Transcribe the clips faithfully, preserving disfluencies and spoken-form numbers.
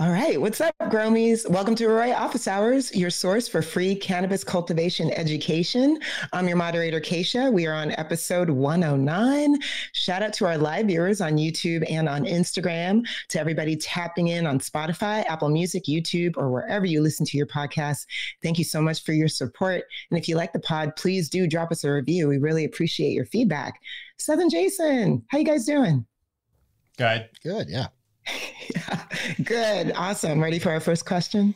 All right. What's up, Gromies? Welcome to AROYA Office Hours, your source for free cannabis cultivation education. I'm your moderator, Keisha. We are on episode one oh nine. Shout out to our live viewers on YouTube and on Instagram, to everybody tapping in on Spotify, Apple Music, YouTube, or wherever you listen to your podcasts. Thank you so much for your support. And if you like the pod, please do drop us a review. We really appreciate your feedback. Seth and Jason, how you guys doing? Good. Good, yeah. Yeah. Good. Awesome. Ready for our first question?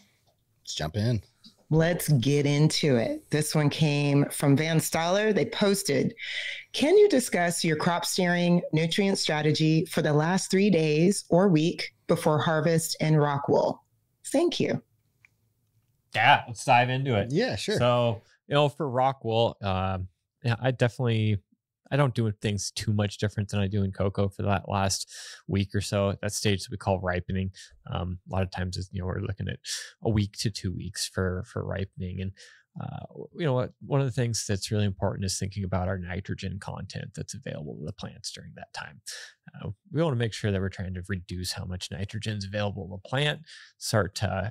Let's jump in. Let's get into it. This one came from Van Staller. They posted, can you discuss your crop steering nutrient strategy for the last three days or week before harvest and rock wool? Thank you. Yeah, let's dive into it. Yeah, sure. So, you know, for rock wool, um, yeah, I definitely... I don't do things too much different than I do in cocoa for that last week or so. At that stage we call ripening. Um, a lot of times, is, you know, we're looking at a week to two weeks for for ripening. And uh, you know what? One of the things that's really important is thinking about our nitrogen content that's available to the plants during that time. Uh, we want to make sure that we're trying to reduce how much nitrogen is available to the plant, start uh,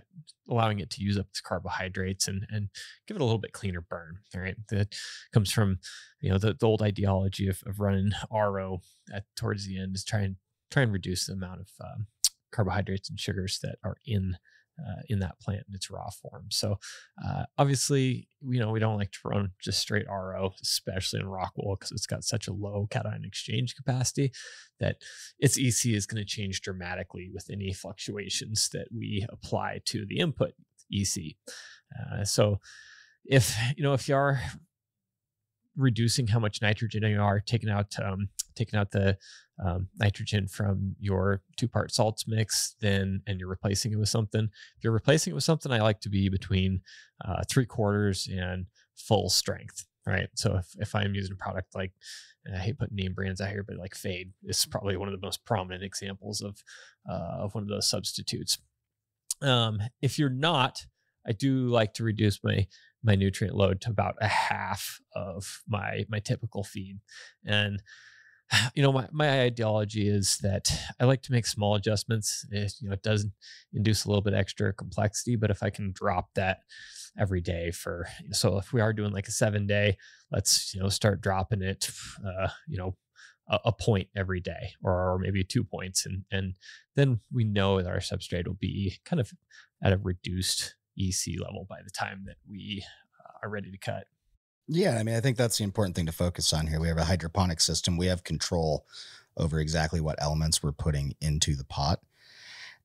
allowing it to use up its carbohydrates, and and give it a little bit cleaner burn. All right, that comes from, you know, the, the old ideology of, of running R O at towards the end, is try and try and reduce the amount of um, carbohydrates and sugars that are in. Uh, in that plant in its raw form. So uh, obviously, you know, we don't like to run just straight R O, especially in rock wool, because it's got such a low cation exchange capacity that its E C is going to change dramatically with any fluctuations that we apply to the input E C. Uh, so if, you know, if you are reducing how much nitrogen you are taking out, um, taking out the um, nitrogen from your two part salts mix, then, and you're replacing it with something, if you're replacing it with something, I like to be between uh, three quarters and full strength. Right. So if, if I'm using a product like, and I hate putting name brands out here, but like Fade is probably one of the most prominent examples of, uh, of one of those substitutes. Um, if you're not, I do like to reduce my, my nutrient load to about a half of my, my typical feed. And, you know, my, my ideology is that I like to make small adjustments. It, you know, it does induce a little bit extra complexity, but if I can drop that every day for, so if we are doing like a seven day, let's, you know, start dropping it, uh, you know, a, a point every day, or maybe two points. And, and then we know that our substrate will be kind of at a reduced E C level by the time that we uh, are ready to cut. Yeah, I mean, I think that's the important thing to focus on here. We have a hydroponic system. We have control over exactly what elements we're putting into the pot.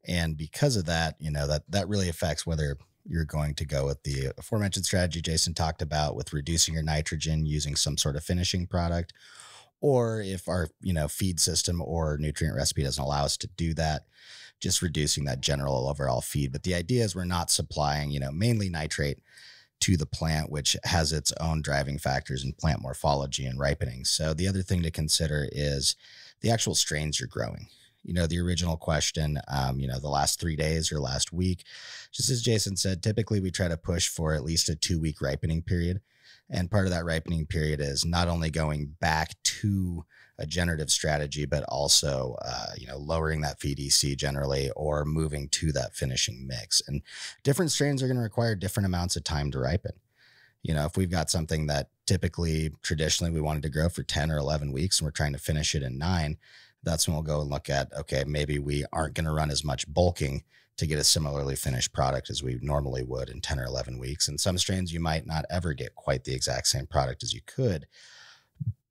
And because of that, you know, that that really affects whether you're going to go with the aforementioned strategy Jason talked about, with reducing your nitrogen using some sort of finishing product, or if our, you know, feed system or nutrient recipe doesn't allow us to do that, just reducing that general overall feed. But the idea is we're not supplying, you know, mainly nitrate to the plant, which has its own driving factors in plant morphology and ripening. So the other thing to consider is the actual strains you're growing. You know, the original question, um, you know, the last three days or last week, just as Jason said, typically we try to push for at least a two week ripening period. And part of that ripening period is not only going back to a generative strategy, but also, uh, you know, lowering that feed E C generally, or moving to that finishing mix. And different strains are going to require different amounts of time to ripen. You know, if we've got something that typically, traditionally, we wanted to grow for ten or eleven weeks and we're trying to finish it in nine, that's when we'll go and look at, okay, maybe we aren't going to run as much bulking to get a similarly finished product as we normally would in ten or eleven weeks. And some strains, you might not ever get quite the exact same product as you could,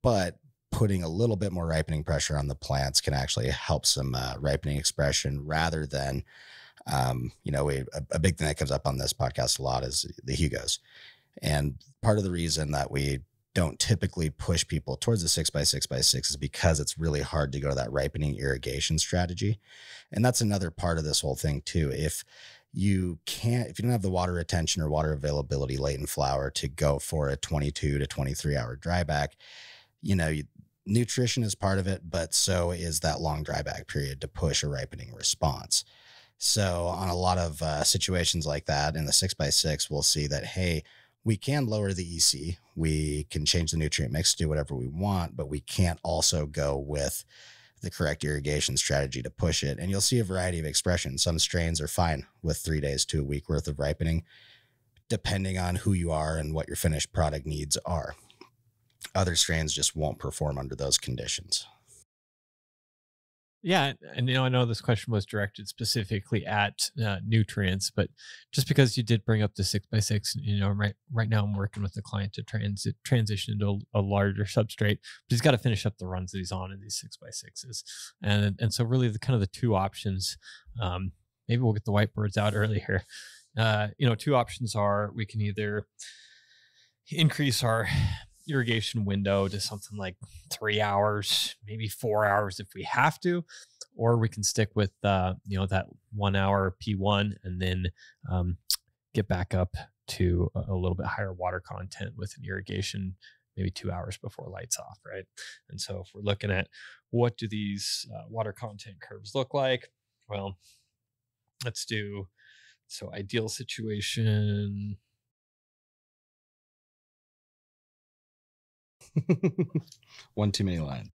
but putting a little bit more ripening pressure on the plants can actually help some uh, ripening expression, rather than, um, you know, we, a, a big thing that comes up on this podcast a lot is the Hugos. And part of the reason that we don't typically push people towards the six by six by six is because it's really hard to go to that ripening irrigation strategy. And that's another part of this whole thing too. If you can't, if you don't have the water retention or water availability late in flower to go for a twenty-two to twenty-three hour dry back, you know, you, nutrition is part of it, but so is that long dry back period to push a ripening response. So on a lot of uh, situations like that in the six by six, we'll see that, hey, we can lower the E C, we can change the nutrient mix, do whatever we want, but we can't also go with the correct irrigation strategy to push it. And you'll see a variety of expressions. Some strains are fine with three days to a week worth of ripening, depending on who you are and what your finished product needs are. Other strains just won't perform under those conditions. Yeah. And, you know, I know this question was directed specifically at uh, nutrients, but just because you did bring up the six by six, you know, right, right now I'm working with the client to transit transition into a, a larger substrate, but he's got to finish up the runs that he's on in these six by sixes. And, and so really the kind of the two options, um, maybe we'll get the whiteboards out early here. Uh, you know, two options are we can either increase our irrigation window to something like three hours, maybe four hours if we have to, or we can stick with, uh, you know, that one hour P one and then um, get back up to a, a little bit higher water content with an irrigation, maybe two hours before lights off, right? And so if we're looking at what do these uh, water content curves look like? Well, let's do, so ideal situation, one too many lines.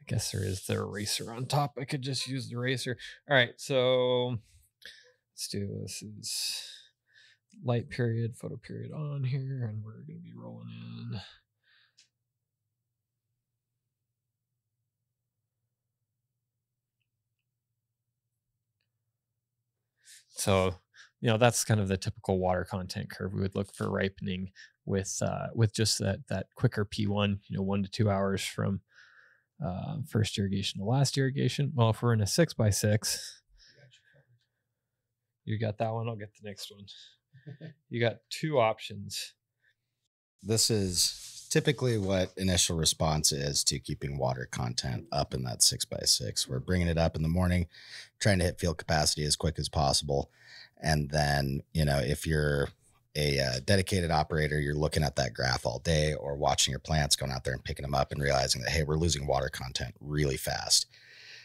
I guess there is the eraser on top. I could just use the eraser. All right, so let's do this is light period, photo period on here, and we're going to be rolling in. So, you know, that's kind of the typical water content curve we would look for ripening with, uh, with just that, that quicker P one, you know, one to two hours from, uh, first irrigation to last irrigation. Well, if we're in a six by six, you got that one. I'll get the next one. You got two options. This is typically what initial response is to keeping water content up in that six by six. We're bringing it up in the morning, trying to hit field capacity as quick as possible. And then, you know, if you're a uh, dedicated operator, you're looking at that graph all day or watching your plants, going out there and picking them up and realizing that, hey, we're losing water content really fast.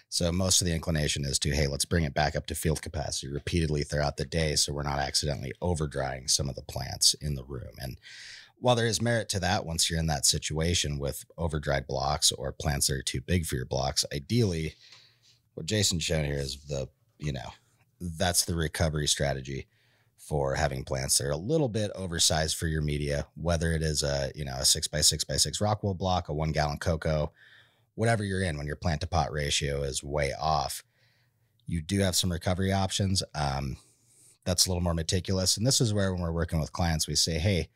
So most of the inclination is to, hey, let's bring it back up to field capacity repeatedly throughout the day so we're not accidentally overdrying some of the plants in the room. And while there is merit to that, once you're in that situation with overdried blocks or plants that are too big for your blocks, ideally, what Jason's shown here is the, you know, that's the recovery strategy for having plants that are a little bit oversized for your media, whether it is a, you know, a six by six by six rock wool block, a one gallon coco, whatever you're in. When your plant to pot ratio is way off, you do have some recovery options. Um, that's a little more meticulous. And this is where, when we're working with clients, we say, hey,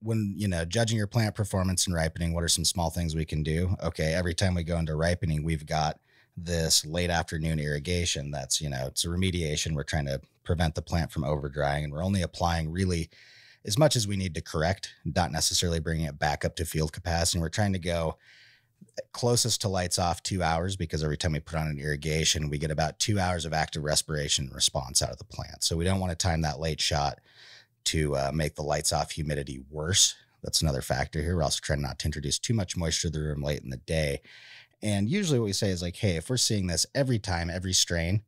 when, you know, judging your plant performance and ripening, what are some small things we can do? Okay. Every time we go into ripening, we've got this late afternoon irrigation that's, you know, it's a remediation. We're trying to prevent the plant from overdrying, and we're only applying really as much as we need to correct, not necessarily bringing it back up to field capacity. And we're trying to go closest to lights off two hours because every time we put on an irrigation, we get about two hours of active respiration response out of the plant. So we don't want to time that late shot to uh, make the lights off humidity worse. That's another factor here. We're also trying not to introduce too much moisture to the room late in the day. And usually what we say is like, hey, if we're seeing this every time, every strain,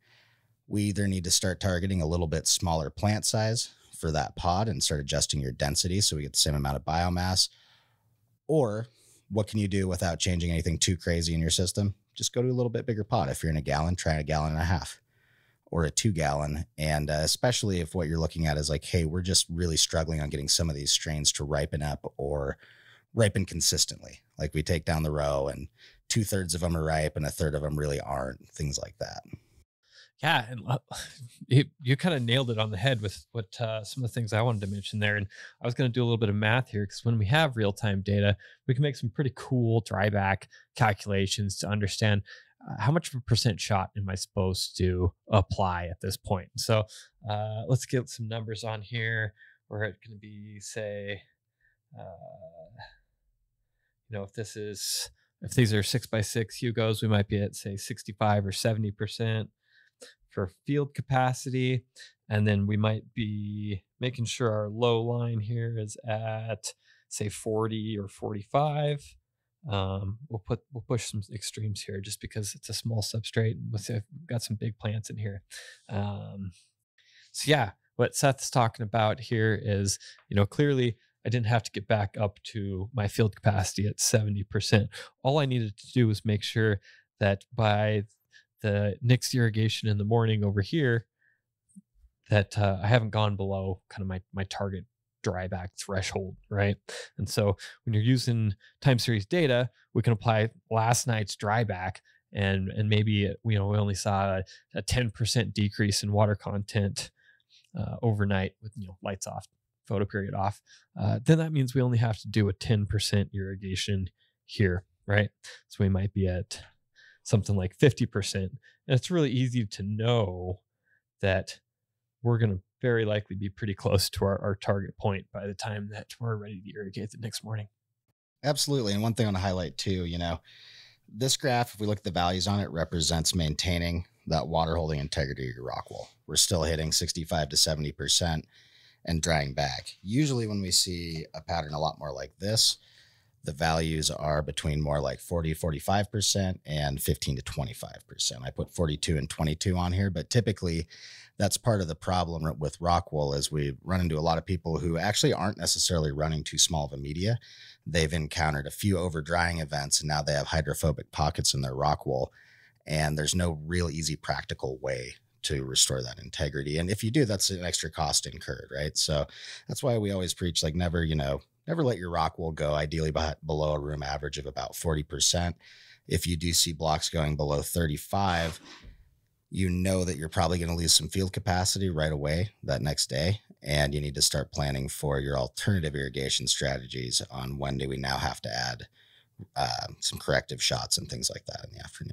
we either need to start targeting a little bit smaller plant size for that pod and start adjusting your density so we get the same amount of biomass. Or what can you do without changing anything too crazy in your system? Just go to a little bit bigger pod. If you're in a gallon, try a gallon and a half or a two gallon. And uh, especially if what you're looking at is like, hey, we're just really struggling on getting some of these strains to ripen up or ripen consistently. Like we take down the row and two thirds of them are ripe and a third of them really aren't, things like that. Yeah. And you, you kind of nailed it on the head with what uh, some of the things I wanted to mention there. And I was going to do a little bit of math here, because when we have real time data, we can make some pretty cool dry back calculations to understand uh, how much of a percent shot am I supposed to apply at this point. So uh, let's get some numbers on here. We're going to be, say, uh, you know, if this is, if these are six by six Hugos, we might be at, say, sixty-five or seventy percent for field capacity. And then we might be making sure our low line here is at, say, forty or forty-five. Um, we'll put, we'll push some extremes here just because it's a small substrate. Let's we've got some big plants in here. Um, so yeah, what Seth's talking about here is, you know, clearly I didn't have to get back up to my field capacity at seventy percent. All I needed to do was make sure that by the next irrigation in the morning over here, that uh, I haven't gone below kind of my, my target dry back threshold, right? And so when you're using time series data, we can apply last night's dry back, and, and maybe, you know, we only saw a ten percent decrease in water content uh, overnight with, you know, lights off, photo period off, uh, then that means we only have to do a ten percent irrigation here, right? So we might be at something like fifty percent. And it's really easy to know that we're going to very likely be pretty close to our, our target point by the time that we're ready to irrigate the next morning. Absolutely. And one thing I want to highlight too, you know, this graph, if we look at the values on it, represents maintaining that water holding integrity of your rock wall. We're still hitting sixty-five to seventy percent and drying back. Usually when we see a pattern a lot more like this, the values are between more like forty, forty-five percent and fifteen to twenty-five percent. I put forty-two and twenty-two on here, but typically that's part of the problem with rock wool is we run into a lot of people who actually aren't necessarily running too small of a media. They've encountered a few over drying events and now they have hydrophobic pockets in their rock wool, and there's no real easy practical way to restore that integrity. And if you do, that's an extra cost incurred, right? So that's why we always preach, like, never, you know, never let your rock wool go ideally by, below a room average of about forty percent. If you do see blocks going below thirty-five, you know that you're probably going to lose some field capacity right away that next day. And you need to start planning for your alternative irrigation strategies on when do we now have to add uh, some corrective shots and things like that in the afternoon.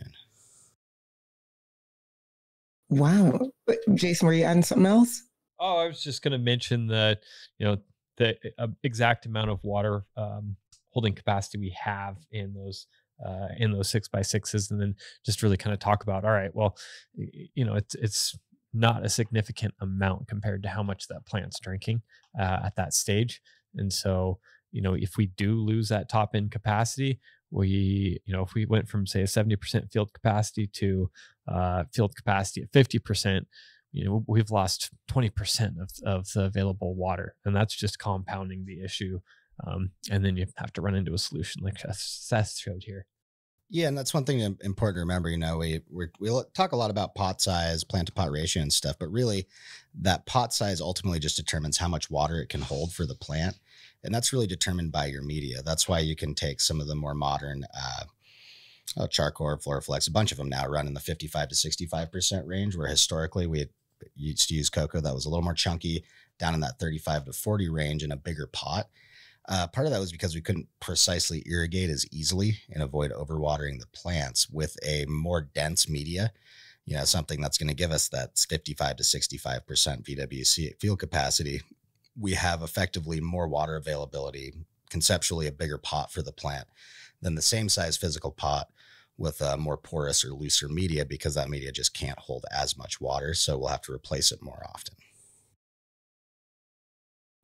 Wow. Jason, were you adding something else? Oh, I was just going to mention that, you know, the uh, exact amount of water um, holding capacity we have in those uh, in those six by sixes, and then just really kind of talk about, all right, well, you know, it's it's not a significant amount compared to how much that plant's drinking uh, at that stage. And so, you know, if we do lose that top end capacity, we, you know, if we went from say a seventy percent field capacity to uh, field capacity at fifty percent, you know, we've lost twenty percent of, of the available water, and that's just compounding the issue. Um, and then you have to run into a solution like Seth showed here. Yeah. And that's one thing important to remember. You know, we, we, we talk a lot about pot size, plant to pot ratio and stuff, but really that pot size ultimately just determines how much water it can hold for the plant. And that's really determined by your media. That's why you can take some of the more modern, uh, oh, Charcoal, Floraflex, a bunch of them now run in the fifty-five to sixty-five percent range, where historically we had used to use cocoa that was a little more chunky, down in that thirty-five to forty range in a bigger pot. Uh, part of that was because we couldn't precisely irrigate as easily and avoid overwatering the plants with a more dense media, you know, something that's going to give us that fifty-five to sixty-five percent V W C field capacity. We have effectively more water availability, conceptually a bigger pot for the plant than the same size physical pot with a more porous or looser media, because that media just can't hold as much water. So we'll have to replace it more often.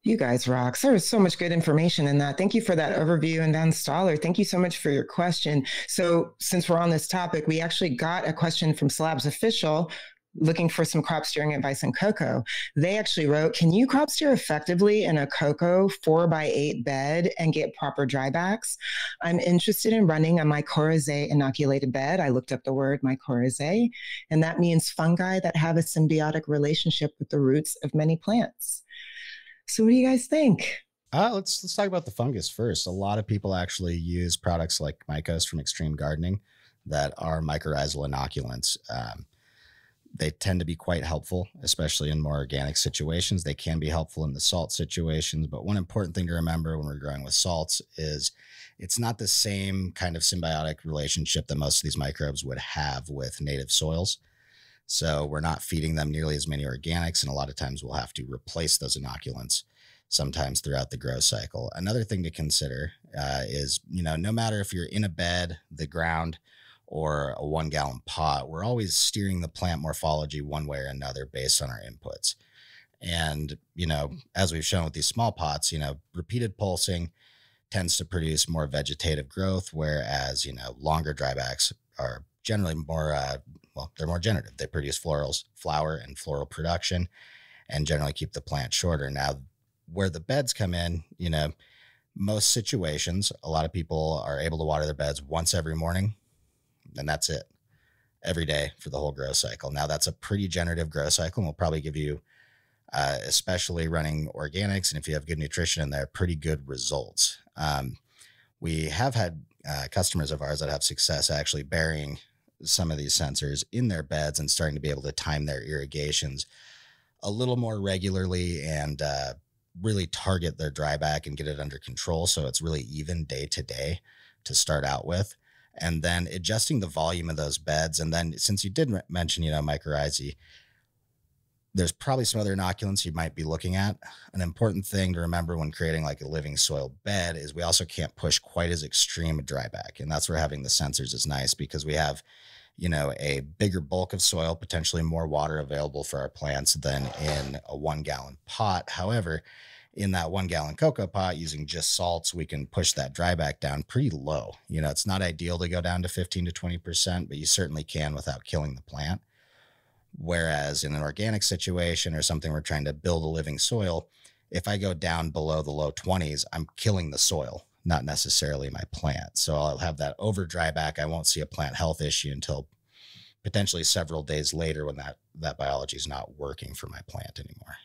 You guys rock. There was so much good information in that. Thank you for that overview. And Dan Stoller, thank you so much for your question. So since we're on this topic, we actually got a question from Slabs Official looking for some crop steering advice in cocoa. They actually wrote, can you crop steer effectively in a cocoa four by eight bed and get proper drybacks? I'm interested in running a mycorrhizae inoculated bed. I looked up the word mycorrhizae, and that means fungi that have a symbiotic relationship with the roots of many plants. So what do you guys think? Uh, let's, let's talk about the fungus first. A lot of people actually use products like Mycos from Extreme Gardening that are mycorrhizal inoculants. Um, They tend to be quite helpful, especially in more organic situations. They can be helpful in the salt situations. But one important thing to remember when we're growing with salts is it's not the same kind of symbiotic relationship that most of these microbes would have with native soils. So we're not feeding them nearly as many organics. And a lot of times we'll have to replace those inoculants sometimes throughout the growth cycle. Another thing to consider uh, is, you know, no matter if you're in a bed, the ground, or a one gallon pot, we're always steering the plant morphology one way or another based on our inputs. And, you know, as we've shown with these small pots, you know, repeated pulsing tends to produce more vegetative growth, whereas, you know, longer drybacks are generally more, uh, well, they're more generative. They produce florals, flower and floral production, and generally keep the plant shorter. Now, where the beds come in, you know, most situations, a lot of people are able to water their beds once every morning, and that's it every day for the whole grow cycle. Now that's a pretty generative grow cycle, and we'll probably give you, uh, especially running organics, and if you have good nutrition in there, pretty good results. Um, we have had uh, customers of ours that have success actually burying some of these sensors in their beds and starting to be able to time their irrigations a little more regularly and uh, really target their dryback and get it under control. So it's really even day to day to start out with, and then adjusting the volume of those beds. And then since you did mention, you know, mycorrhizae, there's probably some other inoculants you might be looking at. An important thing to remember when creating like a living soil bed is we also can't push quite as extreme a dryback. And that's where having the sensors is nice, because we have, you know, a bigger bulk of soil, potentially more water available for our plants than in a one gallon pot. However, in that one gallon cocoa pot, using just salts, we can push that dryback down pretty low. You know, it's not ideal to go down to fifteen to twenty percent, but you certainly can without killing the plant. Whereas in an organic situation or something we're trying to build a living soil, if I go down below the low twenties, I'm killing the soil, not necessarily my plant. So I'll have that over dryback. I won't see a plant health issue until potentially several days later when that, that biology is not working for my plant anymore.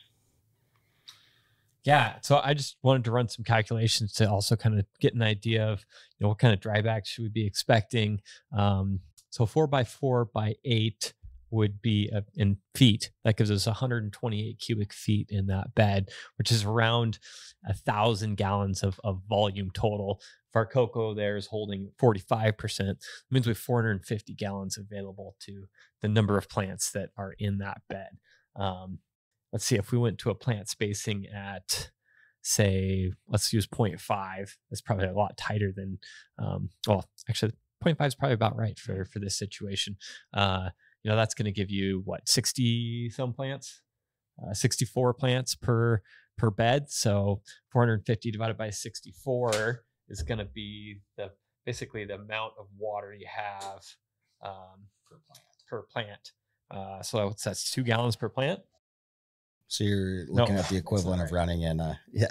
Yeah. So I just wanted to run some calculations to also kind of get an idea of, you know, what kind of dryback should we be expecting? Um, so four by four by eight would be a, in feet. That gives us one hundred twenty-eight cubic feet in that bed, which is around a thousand gallons of, of volume total. If our cocoa there is holding forty-five percent, it means we have four hundred fifty gallons available to the number of plants that are in that bed. Um, Let's see, if we went to a plant spacing at, say, let's use zero point five, that's probably a lot tighter than, um, well, actually zero point five is probably about right for, for this situation. Uh, you know, that's going to give you what, sixty some plants, uh, sixty-four plants per, per bed. So four hundred fifty divided by sixty-four is going to be the, basically the amount of water you have, um, per plant, per plant. Uh, so that's, that's two gallons per plant. So you're looking no, at the equivalent right. of running in, uh, yeah.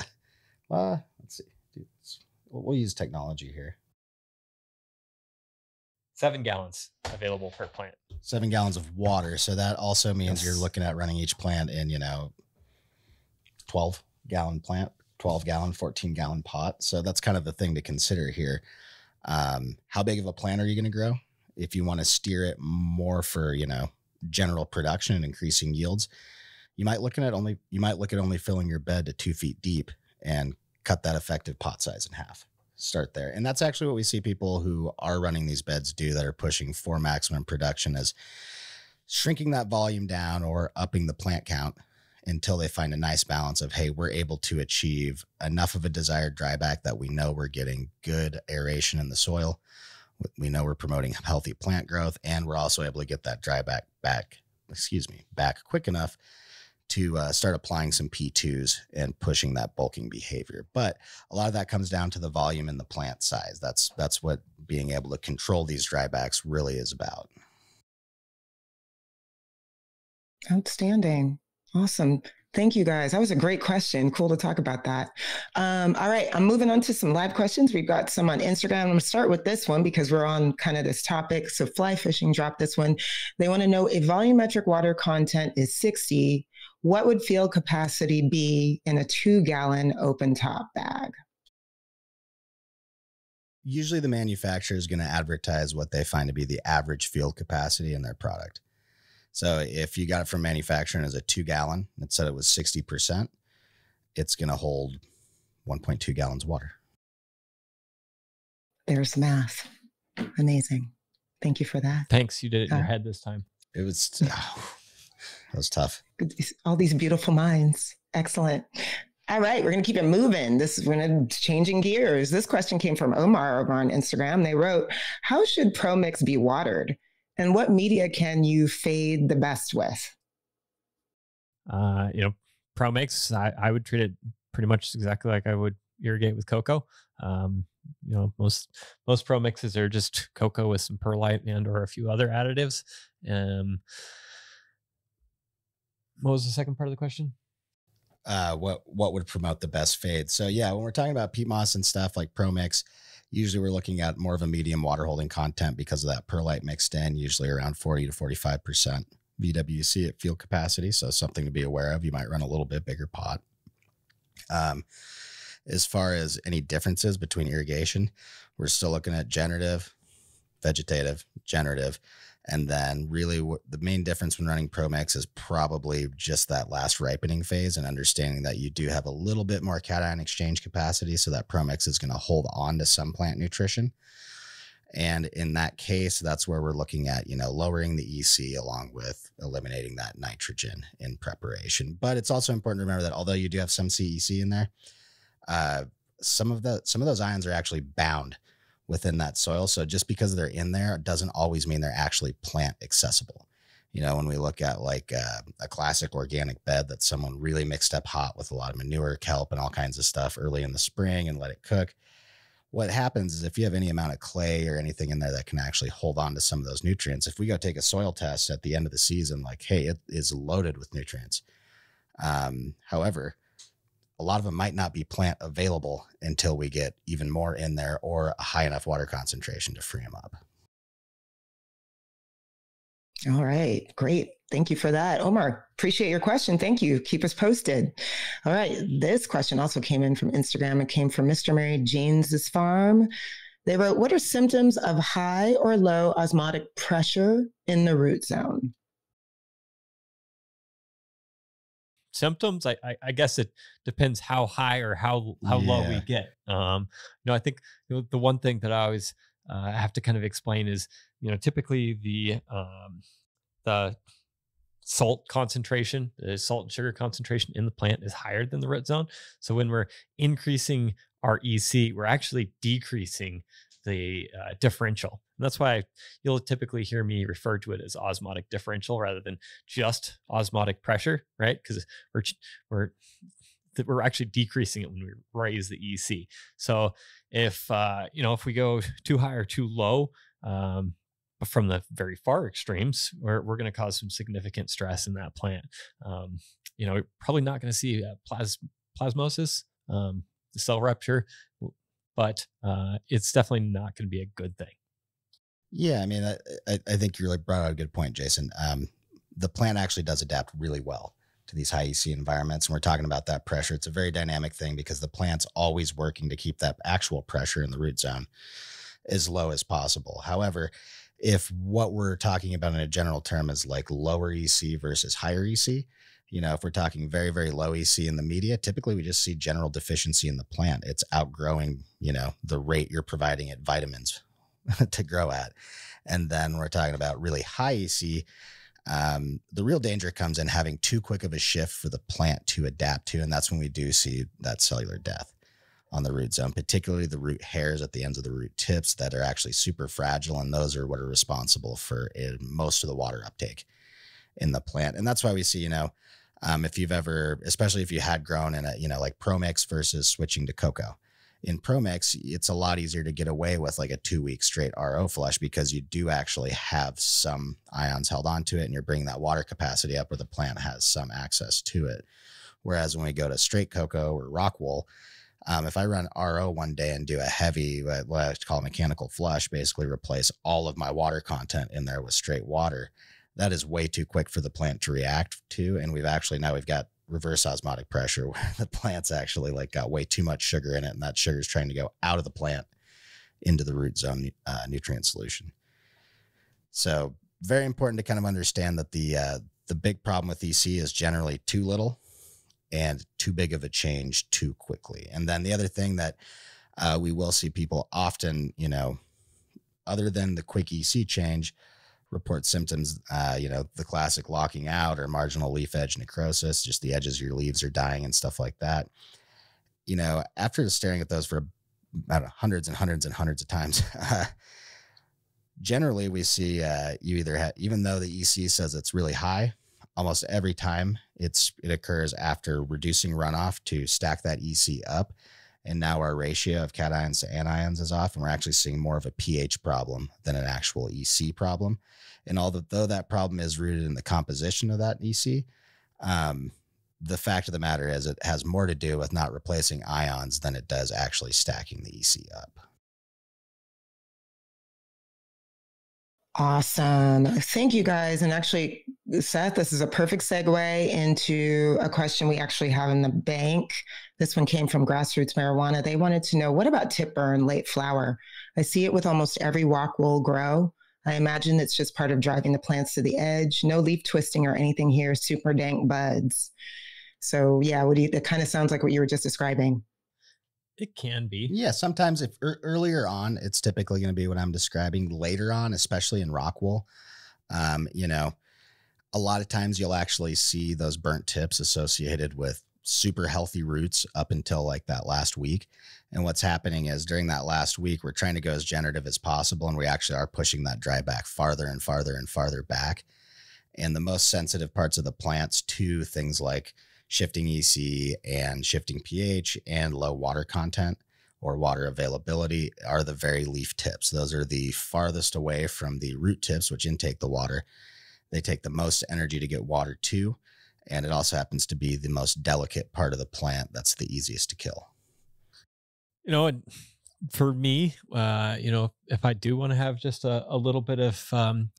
Uh, let's see. Dude, let's, we'll, we'll use technology here. Seven gallons available per plant. Seven gallons of water. So that also means yes. You're looking at running each plant in, you know, twelve gallon plant, twelve gallon, fourteen gallon pot. So that's kind of the thing to consider here. Um, how big of a plant are you going to grow? If you want to steer it more for, you know, general production and increasing yields, You might looking at only you might look at only filling your bed to two feet deep and cut that effective pot size in half. Start there. And that's actually what we see people who are running these beds do that are pushing for maximum production, as shrinking that volume down or upping the plant count until they find a nice balance of, hey, we're able to achieve enough of a desired dryback that we know we're getting good aeration in the soil. We know we're promoting healthy plant growth, and we're also able to get that dryback back, excuse me, back quick enough to uh, start applying some P twos and pushing that bulking behavior. But a lot of that comes down to the volume and the plant size. That's that's what being able to control these drybacks really is about. Outstanding. Awesome. Thank you, guys. That was a great question. Cool to talk about that. Um, all right, I'm moving on to some live questions. We've got some on Instagram. I'm going to start with this one because we're on kind of this topic. So Fly Fishing dropped this one. They want to know, if volumetric water content is sixty, what would field capacity be in a two-gallon open-top bag? Usually the manufacturer is going to advertise what they find to be the average field capacity in their product. So if you got it from manufacturing as a two-gallon and said it was sixty percent, it's going to hold one point two gallons water. There's math. Amazing. Thank you for that. Thanks. You did it in uh, your head this time. It was... Oh. That was tough. All these beautiful minds. Excellent. All right, we're going to keep it moving. This is going to changing gears. This question came from Omar over on Instagram. They wrote, how should ProMix be watered? And what media can you fade the best with? Uh, you know, ProMix, I, I would treat it pretty much exactly like I would irrigate with cocoa. Um, you know, most, most ProMixes are just cocoa with some perlite and or a few other additives. Um, What was the second part of the question? uh, what, what would promote the best fade. So yeah, when we're talking about peat moss and stuff like ProMix, usually we're looking at more of a medium water holding content because of that perlite mixed in, usually around forty to forty-five percent V W C at field capacity. So something to be aware of. You might run a little bit bigger pot. Um, as far as any differences between irrigation, we're still looking at generative, vegetative, generative. And then really the main difference when running ProMix is probably just that last ripening phase and understanding that you do have a little bit more cation exchange capacity. So that ProMix is going to hold on to some plant nutrition. And in that case, that's where we're looking at, you know, lowering the E C along with eliminating that nitrogen in preparation. But it's also important to remember that although you do have some C E C in there, uh, some of the, some of those ions are actually bound within that soil. So just because they're in there doesn't always mean they're actually plant accessible. You know, when we look at like a, a classic organic bed that someone really mixed up hot with a lot of manure, kelp, and all kinds of stuff early in the spring and let it cook, what happens is if you have any amount of clay or anything in there that can actually hold on to some of those nutrients, if we go take a soil test at the end of the season, like, hey, it is loaded with nutrients. Um, however, a lot of them might not be plant available until we get even more in there or a high enough water concentration to free them up. All right. Great. Thank you for that. Omar, appreciate your question. Thank you. Keep us posted. All right. This question also came in from Instagram. It came from Mister Mary Janes's farm. They wrote, what are symptoms of high or low osmotic pressure in the root zone? Symptoms, I, I, I guess it depends how high or how how yeah. low we get. Um, you know, I think you know, the one thing that I always uh, have to kind of explain is, you know, typically the um, the salt concentration, the salt and sugar concentration in the plant is higher than the root zone. So when we're increasing our E C, we're actually decreasing the uh, differential. And that's why you'll typically hear me refer to it as osmotic differential rather than just osmotic pressure, right? Because we're, we're, we're actually decreasing it when we raise the E C. So if, uh, you know, if we go too high or too low, um, from the very far extremes, we're, we're going to cause some significant stress in that plant. Um, you know, we're probably not going to see uh, plas plasmosis, um, the cell rupture, but uh, it's definitely not going to be a good thing. Yeah, I mean, I, I think you really brought out a good point, Jason. Um, the plant actually does adapt really well to these high E C environments. And we're talking about that pressure. It's a very dynamic thing because the plant's always working to keep that actual pressure in the root zone as low as possible. However, if what we're talking about in a general term is like lower E C versus higher E C, you know, if we're talking very, very low E C in the media, typically we just see general deficiency in the plant. It's outgrowing, you know, the rate you're providing it vitamins to grow at. And then we're talking about really high E C. Um, the real danger comes in having too quick of a shift for the plant to adapt to. And that's when we do see that cellular death on the root zone, particularly the root hairs at the ends of the root tips that are actually super fragile. And those are what are responsible for it, most of the water uptake in the plant. And that's why we see, you know, um, if you've ever, especially if you had grown in a, you know, like ProMix versus switching to cocoa. In ProMix, it's a lot easier to get away with like a two week straight R O flush because you do actually have some ions held onto it and you're bringing that water capacity up where the plant has some access to it. Whereas when we go to straight cocoa or rock wool, Um, if I run R O one day and do a heavy, what I like to call mechanical flush, basically replace all of my water content in there with straight water, that is way too quick for the plant to react to. And we've actually, now we've got reverse osmotic pressure where the plant's actually like got way too much sugar in it. And that sugar is trying to go out of the plant into the root zone uh, nutrient solution. So very important to kind of understand that the, uh, the big problem with E C is generally too little and too big of a change too quickly. And then the other thing that uh, we will see people often, you know, other than the quick E C change, report symptoms, uh, you know, the classic locking out or marginal leaf edge necrosis, just the edges of your leaves are dying and stuff like that. You know, after staring at those for about hundreds and hundreds and hundreds of times, generally we see uh, you either have, even though the E C says it's really high, almost every time it's, it occurs after reducing runoff to stack that E C up. And now our ratio of cations to anions is off and we're actually seeing more of a pH problem than an actual E C problem. And although that problem is rooted in the composition of that E C, um, the fact of the matter is it has more to do with not replacing ions than it does actually stacking the E C up. Awesome. Thank you guys. And actually, Seth, this is a perfect segue into a question we actually have in the bank. This one came from Grassroots Marijuana. They wanted to know, what about tip burn, late flower? I see it with almost every walk will grow. I imagine it's just part of driving the plants to the edge. No leaf twisting or anything here. Super dank buds. So yeah, what do you, that kind of sounds like what you were just describing. It can be. Yeah. Sometimes if er, earlier on, it's typically going to be what I'm describing. Later on, especially in rock wool, um, you know, a lot of times you'll actually see those burnt tips associated with super healthy roots up until like that last week. And what's happening is during that last week, we're trying to go as generative as possible. And we actually are pushing that dry back farther and farther and farther back. And the most sensitive parts of the plants to things like shifting E C and shifting pH and low water content or water availability are the very leaf tips. Those are the farthest away from the root tips, which intake the water. They take the most energy to get water to, and it also happens to be the most delicate part of the plant that's the easiest to kill. You know, and for me, uh, you know, if I do want to have just a, a little bit of, um,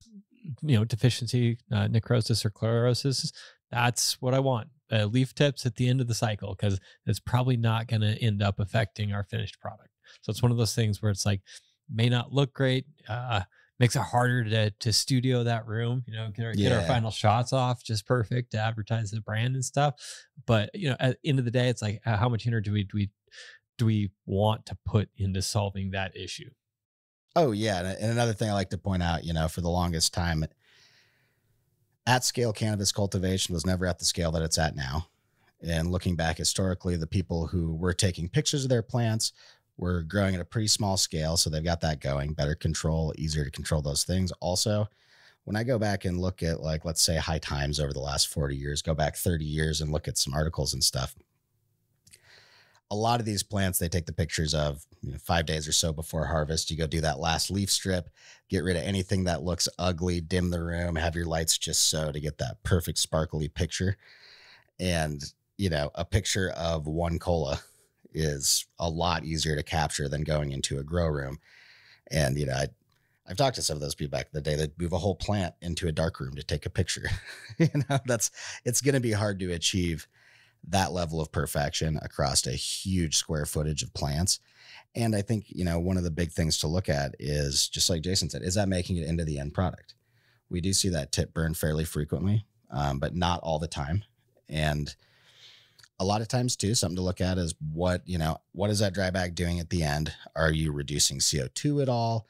you know, deficiency, uh, necrosis or chlorosis, that's what I want. Uh, leaf tips at the end of the cycle, because it's probably not going to end up affecting our finished product. So it's one of those things where it's like, may not look great, uh, makes it harder to to studio that room, you know, get our, yeah. get our final shots off just perfect to advertise the brand and stuff. But, you know, at the end of the day, it's like, uh, how much energy do we, do we, do we want to put into solving that issue? Oh yeah. And another thing I like to point out, you know, for the longest time, it, at scale cannabis cultivation was never at the scale that it's at now. And looking back historically, the people who were taking pictures of their plants were growing at a pretty small scale. So they've got that going, better control, easier to control those things. Also, when I go back and look at like, let's say High Times over the last forty years, go back thirty years and look at some articles and stuff. A lot of these plants, they take the pictures of, you know, five days or so before harvest. You go do that last leaf strip, get rid of anything that looks ugly, dim the room, have your lights just so to get that perfect sparkly picture. And, you know, a picture of one cola is a lot easier to capture than going into a grow room. And, you know, I, I've talked to some of those people back in the day that move a whole plant into a dark room to take a picture. You know, that's, it's going to be hard to achieve that level of perfection across a huge square footage of plants. And I think, you know, one of the big things to look at is, just like Jason said, is that making it into the end product? We do see that tip burn fairly frequently, um, but not all the time. And a lot of times too, something to look at is what, you know, what is that dry bag doing at the end? Are you reducing C O two at all?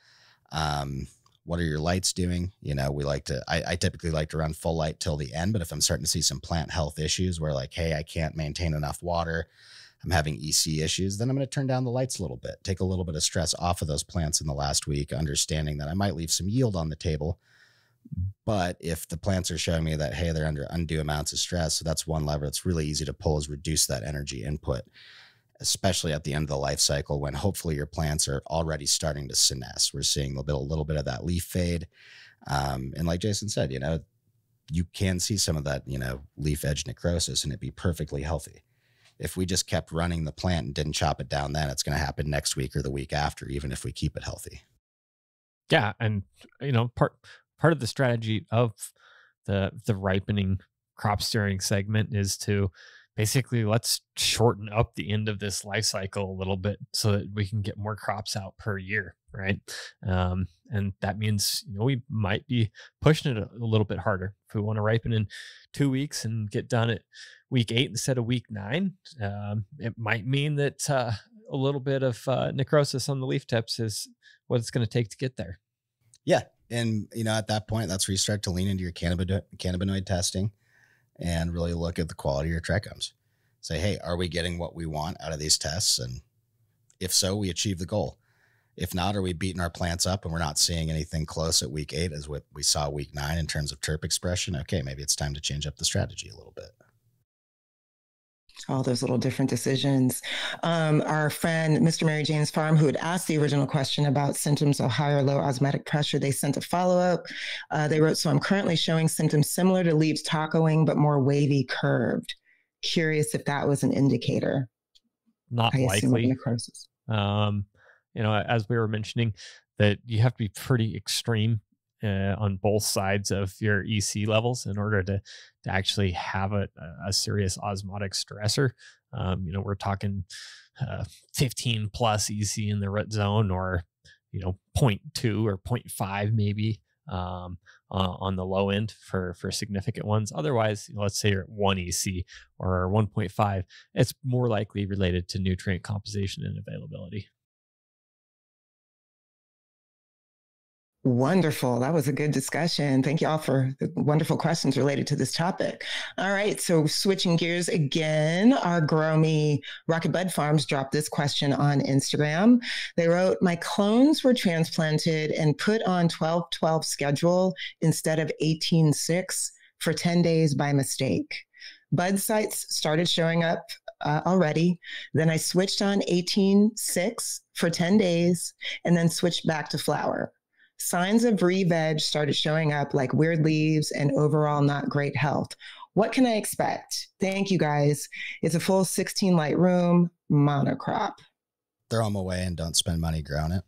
Um, what are your lights doing? You know, we like to, I, I typically like to run full light till the end, but if I'm starting to see some plant health issues where like, hey, I can't maintain enough water, I'm having E C issues, then I'm going to turn down the lights a little bit, take a little bit of stress off of those plants in the last week, understanding that I might leave some yield on the table. But if the plants are showing me that, hey, they're under undue amounts of stress. So that's one lever that's really easy to pull, is reduce that energy input, especially at the end of the life cycle when hopefully your plants are already starting to senesce. We're seeing a little bit, a little bit of that leaf fade. Um, and like Jason said, you know, you can see some of that, you know, leaf edge necrosis and it'd be perfectly healthy. If we just kept running the plant and didn't chop it down, then it's going to happen next week or the week after, even if we keep it healthy. Yeah. And, you know, part, part of the strategy of the, the ripening crop steering segment is to, basically, let's shorten up the end of this life cycle a little bit so that we can get more crops out per year, right? Um, and that means, you know, we might be pushing it a, a little bit harder. If we want to ripen in two weeks and get done at week eight instead of week nine, um, it might mean that uh, a little bit of uh, necrosis on the leaf tips is what it's going to take to get there. Yeah. And, you know, at that point, that's where you start to lean into your cannabinoid, cannabinoid testing. And really look at the quality of your trichomes. Say, hey, are we getting what we want out of these tests? And if so, we achieve the goal. If not, are we beating our plants up and we're not seeing anything close at week eight as what we saw week nine in terms of terp expression? Okay, maybe it's time to change up the strategy a little bit. All those little different decisions. Um, our friend, Mister Mary Jane's Farm, who had asked the original question about symptoms of high or low osmotic pressure, they sent a follow-up. Uh, they wrote, so I'm currently showing symptoms similar to leaves tacoing, but more wavy curved. curious if that was an indicator. Not likely. Um, you know, as we were mentioning, that you have to be pretty extreme uh, on both sides of your E C levels in order to to actually have a, a serious osmotic stressor. Um, you know, we're talking uh, fifteen plus E C in the red zone, or you know, zero point two or zero point five maybe um, uh, on the low end for for significant ones. Otherwise, let's say you're at one E C or one point five, it's more likely related to nutrient composition and availability. Wonderful. That was a good discussion. Thank you all for the wonderful questions related to this topic. All right. So switching gears again, our Grow Me Rocket Bud Farms dropped this question on Instagram. They wrote, my clones were transplanted and put on twelve twelve schedule instead of eighteen six for ten days by mistake. Bud sites started showing up uh, already. Then I switched on eighteen six for ten days and then switched back to flower. Signs of re-veg started showing up, like weird leaves and overall not great health. What can I expect? Thank you, guys. It's a full sixteen light room, monocrop. Throw them away and don't spend money growing it.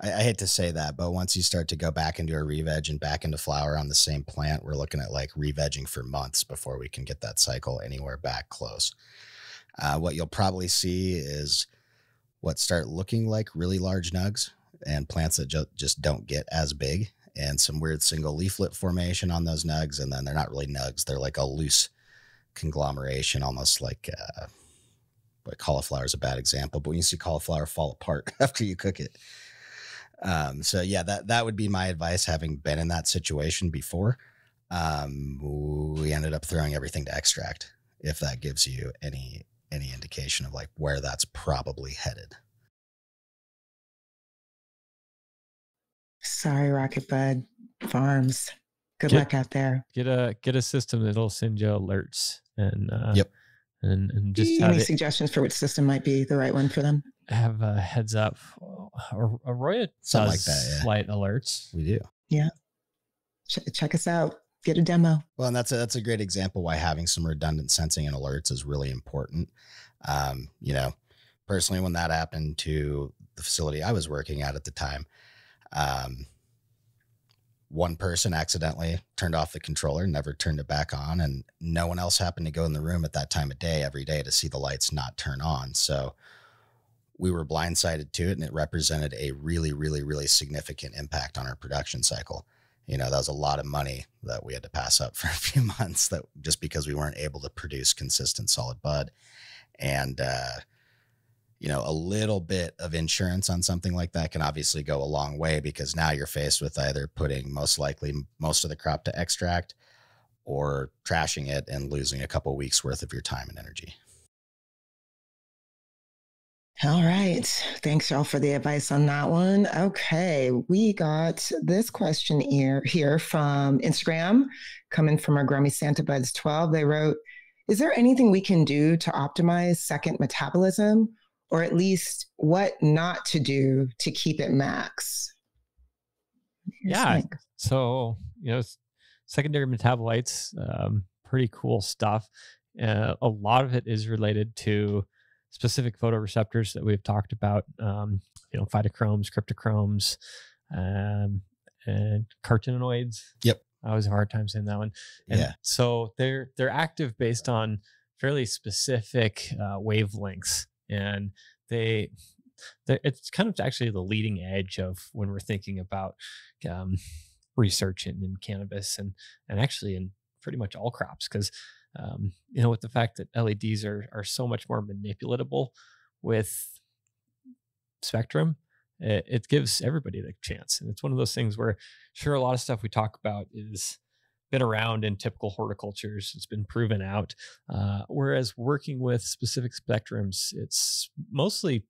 I, I hate to say that, but once you start to go back into a re-veg and back into flower on the same plant, we're looking at like re-vegging for months before we can get that cycle anywhere back close. Uh, what you'll probably see is what start looking like really large nugs and plants that ju just don't get as big, and some weird single leaflet formation on those nugs. And then they're not really nugs. They're like a loose conglomeration, almost like uh, but cauliflower is a bad example, but when you see cauliflower fall apart after you cook it. Um, so yeah, that, that would be my advice. Having been in that situation before, um, we ended up throwing everything to extract, if that gives you any, any indication of like where that's probably headed. Sorry, Rocket Bud Farms. Good get, luck out there. Get a get a system that'll send you alerts, and uh, yep. And, and just any suggestions it, for which system might be the right one for them? Have a heads up. Aroya does like that, yeah. Light alerts. We do. Yeah. Ch check us out. Get a demo. Well, and that's a, that's a great example why having some redundant sensing and alerts is really important. Um, you know, personally, when that happened to the facility I was working at at the time. Um, one person accidentally turned off the controller, never turned it back on, and no one else happened to go in the room at that time of day every day to see the lights not turn on. So we were blindsided to it, and it represented a really, really, really significant impact on our production cycle. You know, that was a lot of money that we had to pass up for a few months that just because we weren't able to produce consistent solid bud. And, uh, you know, a little bit of insurance on something like that can obviously go a long way, because now you're faced with either putting most likely most of the crop to extract or trashing it and losing a couple weeks worth of your time and energy. All right. Thanks, y'all, for the advice on that one. Okay. We got this question here, here from Instagram, coming from our Grummy Santa Buds twelve. They wrote, is there anything we can do to optimize second metabolism? Or at least what not to do to keep it max? Here's yeah. Mike. So, you know, secondary metabolites, um, pretty cool stuff. Uh, a lot of it is related to specific photoreceptors that we've talked about, um, you know, phytochromes, cryptochromes, um, and carotenoids. Yep. I always have a hard time saying that one. And yeah. So they're, they're active based on fairly specific uh, wavelengths. And they, it's kind of actually the leading edge of when we're thinking about um, research in, in cannabis and, and actually in pretty much all crops. Because, um, you know, with the fact that L E Ds are, are so much more manipulatable with spectrum, it, it gives everybody the chance. And it's one of those things where, sure, a lot of stuff we talk about is been around in typical horticultures. It's been proven out. Uh, whereas working with specific spectrums, it's mostly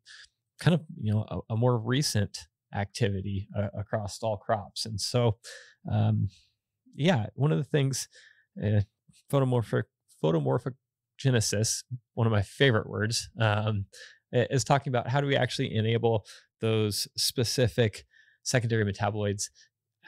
kind of, you know, a, a more recent activity uh, across all crops. And so, um, yeah, one of the things, uh, photomorphic, photomorphogenesis, one of my favorite words, um, is talking about how do we actually enable those specific secondary metaboloids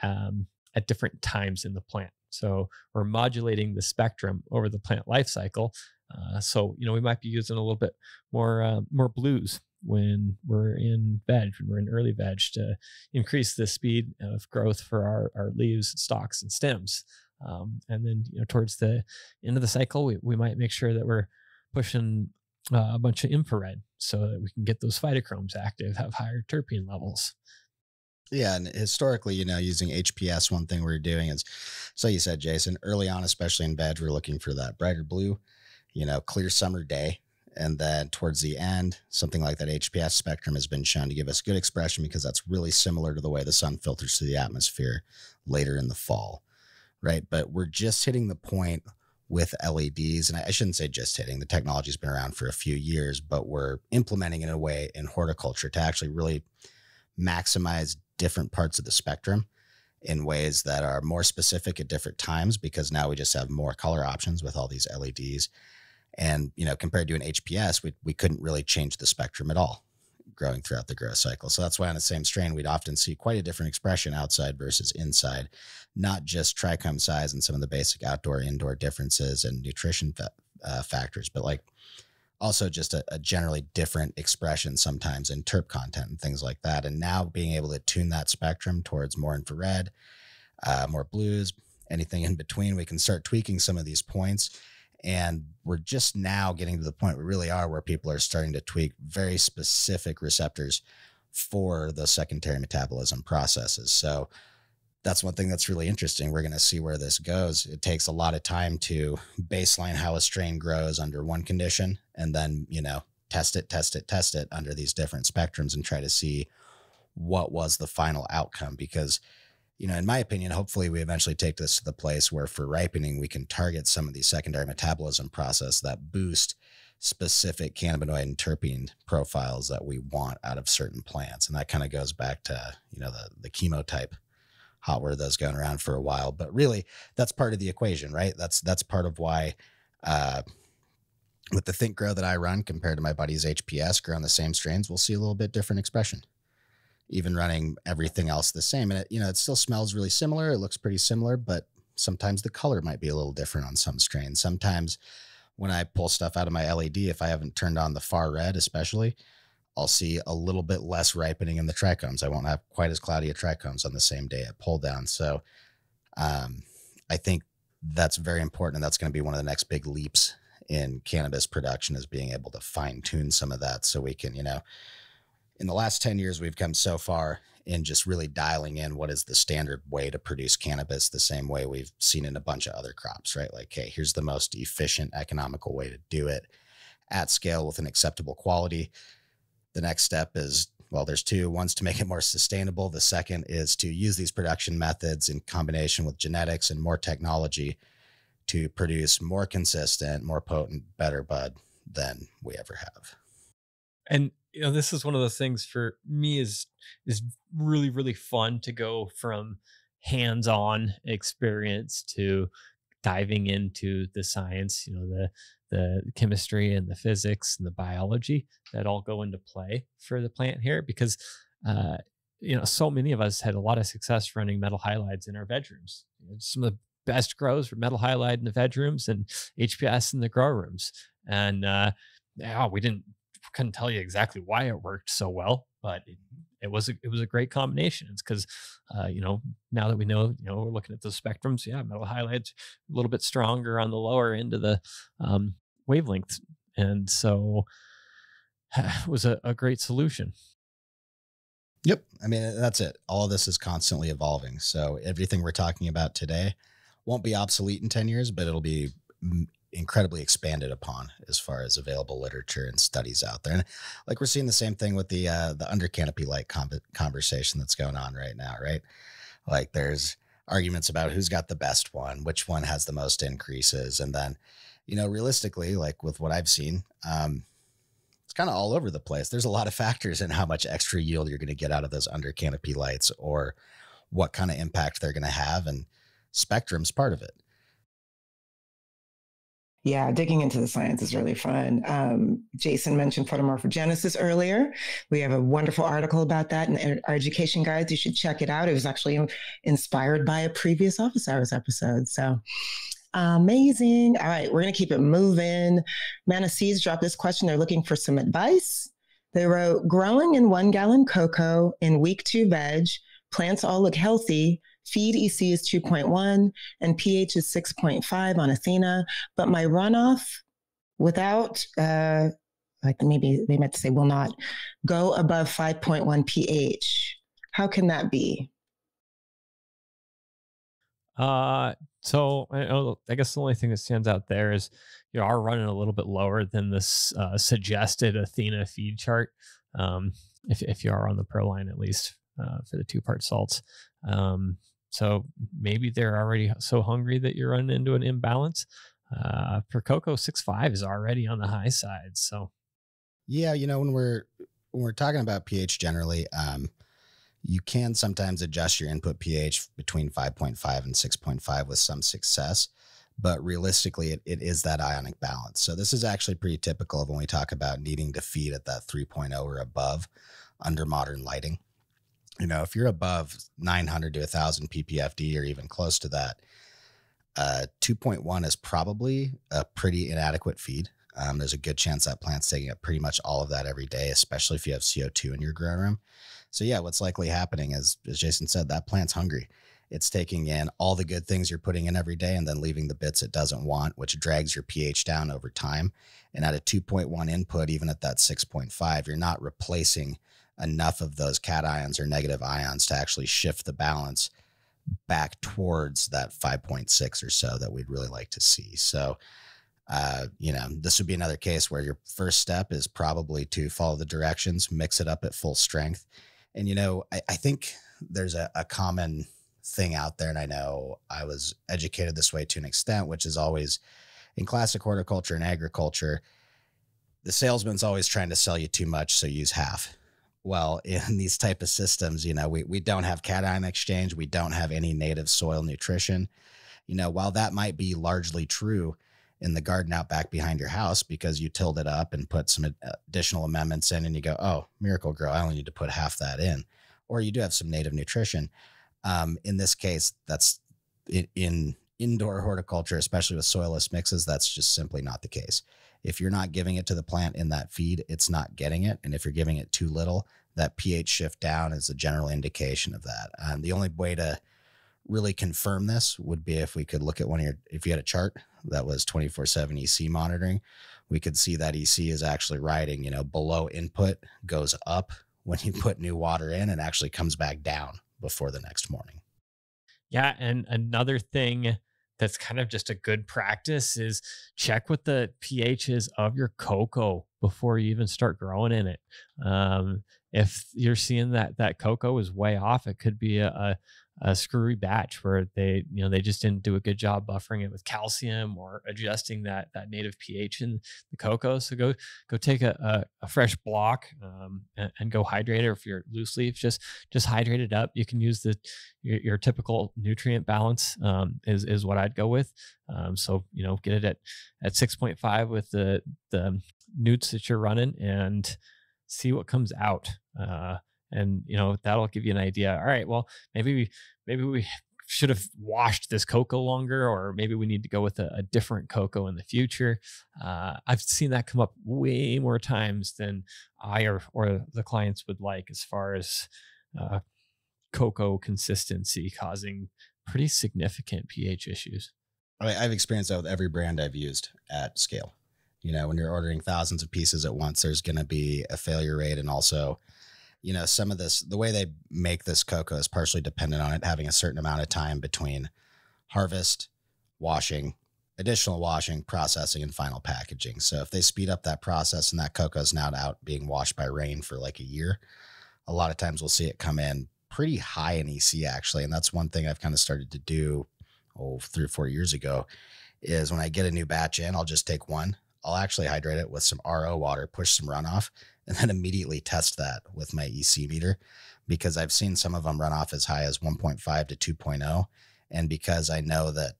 um, at different times in the plant. So we're modulating the spectrum over the plant life cycle Uh, so, you know, we might be using a little bit more, uh, more blues when we're in veg, when we're in early veg, to increase the speed of growth for our, our leaves and stalks and stems. Um, and then, you know, towards the end of the cycle, we, we might make sure that we're pushing uh, a bunch of infrared so that we can get those phytochromes active, have higher terpene levels. Yeah. And historically, you know, using H P S, one thing we're doing is, so you said, Jason, early on, especially in veg, we're looking for that brighter blue, you know, clear summer day. And then towards the end, something like that H P S spectrum has been shown to give us good expression, because that's really similar to the way the sun filters through the atmosphere later in the fall, right? But we're just hitting the point with L E Ds, and I shouldn't say just hitting, the technology's been around for a few years, but we're implementing it in a way in horticulture to actually really maximize different parts of the spectrum in ways that are more specific at different times, because now we just have more color options with all these L E Ds. And, you know, compared to an H P S, we, we couldn't really change the spectrum at all growing throughout the growth cycle. So that's why on the same strain, we'd often see quite a different expression outside versus inside, not just trichome size and some of the basic outdoor, indoor differences and nutrition fa uh, factors, but like also just a, a generally different expression sometimes in terp content and things like that. And now being able to tune that spectrum towards more infrared, uh, more blues, anything in between, we can start tweaking some of these points. And we're just now getting to the point we really are where people are starting to tweak very specific receptors for the secondary metabolism processes. So that's one thing that's really interesting. We're going to see where this goes. It takes a lot of time to baseline how a strain grows under one condition and then, you know, test it, test it, test it under these different spectrums and try to see what was the final outcome. Because, you know, in my opinion, hopefully we eventually take this to the place where for ripening, we can target some of these secondary metabolism processes that boost specific cannabinoid and terpene profiles that we want out of certain plants. And that kind of goes back to, you know, the, the chemotype hot word that's going around for a while. But really, that's part of the equation, right? That's that's part of why uh, with the Think Grow that I run compared to my buddy's H P S, grow on the same strains, we'll see a little bit different expression. Even running everything else the same. And it, you know, it still smells really similar. It looks pretty similar, but sometimes the color might be a little different on some strains. Sometimes when I pull stuff out of my L E D, if I haven't turned on the far red, especially, I'll see a little bit less ripening in the trichomes. I won't have quite as cloudy a trichomes on the same day at pull down. So um, I think that's very important. And that's going to be one of the next big leaps in cannabis production, is being able to fine tune some of that so we can, you know, in the last ten years, we've come so far in just really dialing in what is the standard way to produce cannabis, the same way we've seen in a bunch of other crops, right? Like, hey, here's the most efficient, economical way to do it at scale with an acceptable quality. The next step is, well, there's two. One's to make it more sustainable. The second is to use these production methods in combination with genetics and more technology to produce more consistent, more potent, better bud than we ever have. And you know, this is one of those things for me is, is really, really fun to go from hands-on experience to diving into the science, you know, the, the chemistry and the physics and the biology that all go into play for the plant here. Because, uh, you know, so many of us had a lot of success running metal halides in our bedrooms. Some of the best grows were metal halide in the bedrooms and H P S in the grow rooms. And, uh, yeah, we didn't, couldn't tell you exactly why it worked so well, but it, it was a, it was a great combination. It's because uh, you know, now that we know, you know, we're looking at those spectrums. Yeah, metal halides a little bit stronger on the lower end of the um, wavelength, and so it was a, a great solution. Yep, I mean that's it. All of this is constantly evolving, so everything we're talking about today won't be obsolete in ten years, but it'll be incredibly expanded upon as far as available literature and studies out there. And like we're seeing the same thing with the, uh, the under canopy light conversation that's going on right now, right? Like there's arguments about who's got the best one, which one has the most increases. And then, you know, realistically, like with what I've seen, um, it's kind of all over the place. There's a lot of factors in how much extra yield you're going to get out of those under canopy lights or what kind of impact they're going to have, and spectrum's part of it. Yeah, digging into the science is really fun. Um, Jason mentioned photomorphogenesis earlier. We have a wonderful article about that in our education guides. You should check it out. It was actually inspired by a previous Office Hours episode. So Amazing. All right, we're going to keep it moving. Manasees dropped this question. They're looking for some advice. They wrote, growing in one gallon cocoa in week two veg, plants all look healthy. Feed E C is two point one and pH is six point five on Athena, but my runoff without, uh, like maybe they meant to say will not go above five point one pH. How can that be? Uh, so I guess the only thing that stands out there is you are running a little bit lower than this uh, suggested Athena feed chart. Um, if, if you are on the Pro line, at least uh, for the two part salts. Um, so maybe they're already so hungry that you're running into an imbalance. Uh, per cocoa, six point five is already on the high side. So, yeah, you know, when we're, when we're talking about pH generally, um, you can sometimes adjust your input pH between five point five and six point five with some success, but realistically it, it is that ionic balance. So this is actually pretty typical of when we talk about needing to feed at that three point oh or above under modern lighting. You know, if you're above nine hundred to one thousand P P F D or even close to that, uh, two point one is probably a pretty inadequate feed. Um, there's a good chance that plant's taking up pretty much all of that every day, especially if you have C O two in your grow room. So yeah, what's likely happening is, as Jason said, that plant's hungry. It's taking in all the good things you're putting in every day and then leaving the bits it doesn't want, which drags your pH down over time. And at a two point one input, even at that six point five, you're not replacing enough of those cations or negative ions to actually shift the balance back towards that five point six or so that we'd really like to see. So, uh, you know, this would be another case where your first step is probably to follow the directions, mix it up at full strength. And, you know, I, I think there's a, a common thing out there, and I know I was educated this way to an extent, which is always in classic horticulture and agriculture, the salesman's always trying to sell you too much, so use half. Well, in these type of systems, you know, we, we don't have cation exchange. We don't have any native soil nutrition. You know, while that might be largely true in the garden out back behind your house because you tilled it up and put some additional amendments in and you go, oh, miracle grow, I only need to put half that in. Or you do have some native nutrition. Um, in this case, that's in, in indoor horticulture, especially with soilless mixes, that's just simply not the case. If you're not giving it to the plant in that feed, it's not getting it. And if you're giving it too little, that pH shift down is a general indication of that. Um, the only way to really confirm this would be if we could look at one of your, if you had a chart that was twenty-four seven E C monitoring, we could see that E C is actually riding, you know, below input, goes up when you put new water in and actually comes back down before the next morning. Yeah. And another thing that's kind of just a good practice is check what the pHs of your cocoa before you even start growing in it. Um, if you're seeing that that cocoa is way off, it could be a, a, a screwy batch where they, you know, they just didn't do a good job buffering it with calcium or adjusting that that native pH in the cocoa. So go go take a, a, a fresh block um, and, and go hydrate it. Or if you're loose leaf, just just hydrate it up. You can use the your, your typical nutrient balance um, is is what I'd go with. Um, so you know, get it at at six point five with the the nuts that you're running and see what comes out. Uh, and you know, that'll give you an idea. All right, well, maybe we, maybe we should have washed this cocoa longer, or maybe we need to go with a, a different cocoa in the future. Uh, I've seen that come up way more times than I or, or the clients would like, as far as uh, cocoa consistency causing pretty significant pH issues. I mean, I've experienced that with every brand I've used at scale. You know, when you're ordering thousands of pieces at once, there's going to be a failure rate. And also, you know, some of this, the way they make this cocoa is partially dependent on it having a certain amount of time between harvest, washing, additional washing, processing, and final packaging. So if they speed up that process and that cocoa is now out being washed by rain for like a year, a lot of times we'll see it come in pretty high in E C actually. And that's one thing I've kind of started to do oh, three or four years ago is when I get a new batch in, I'll just take one. I'll actually hydrate it with some R O water, push some runoff, and then immediately test that with my E C meter, because I've seen some of them run off as high as one point five to two point oh. And because I know that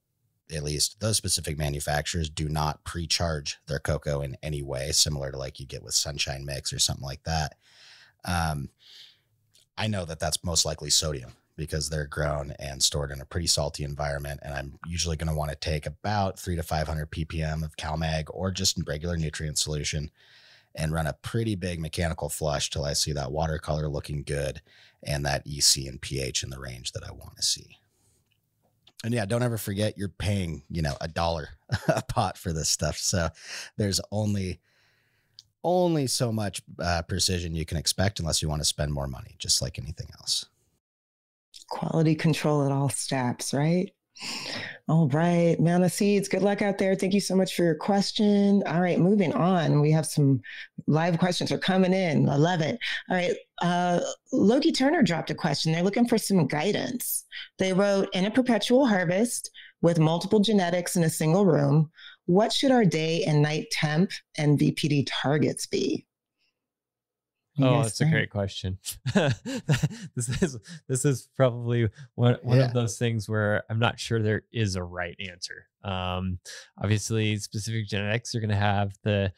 at least those specific manufacturers do not pre-charge their cocoa in any way, similar to like you get with Sunshine Mix or something like that. Um, I know that that's most likely sodium. because they're grown and stored in a pretty salty environment. And I'm usually going to want to take about three to five hundred P P M of CalMag or just regular nutrient solution and run a pretty big mechanical flush till I see that watercolor looking good and that E C and pH in the range that I want to see. And yeah, don't ever forget you're paying, you know, a dollar a pot for this stuff. So there's only, only so much uh, precision you can expect unless you want to spend more money, just like anything else. Quality control at all steps, right? All right, Mound of Seeds, good luck out there. Thank you so much for your question. All right, moving on. We have some live questions are coming in. I love it. All right, uh, Loki Turner dropped a question. They're looking for some guidance. They wrote, in a perpetual harvest with multiple genetics in a single room, what should our day and night temp and V P D targets be? Oh, that's a great question. This is this is probably one, one yeah. of those things where I'm not sure there is a right answer. Um, obviously, specific genetics are going to have the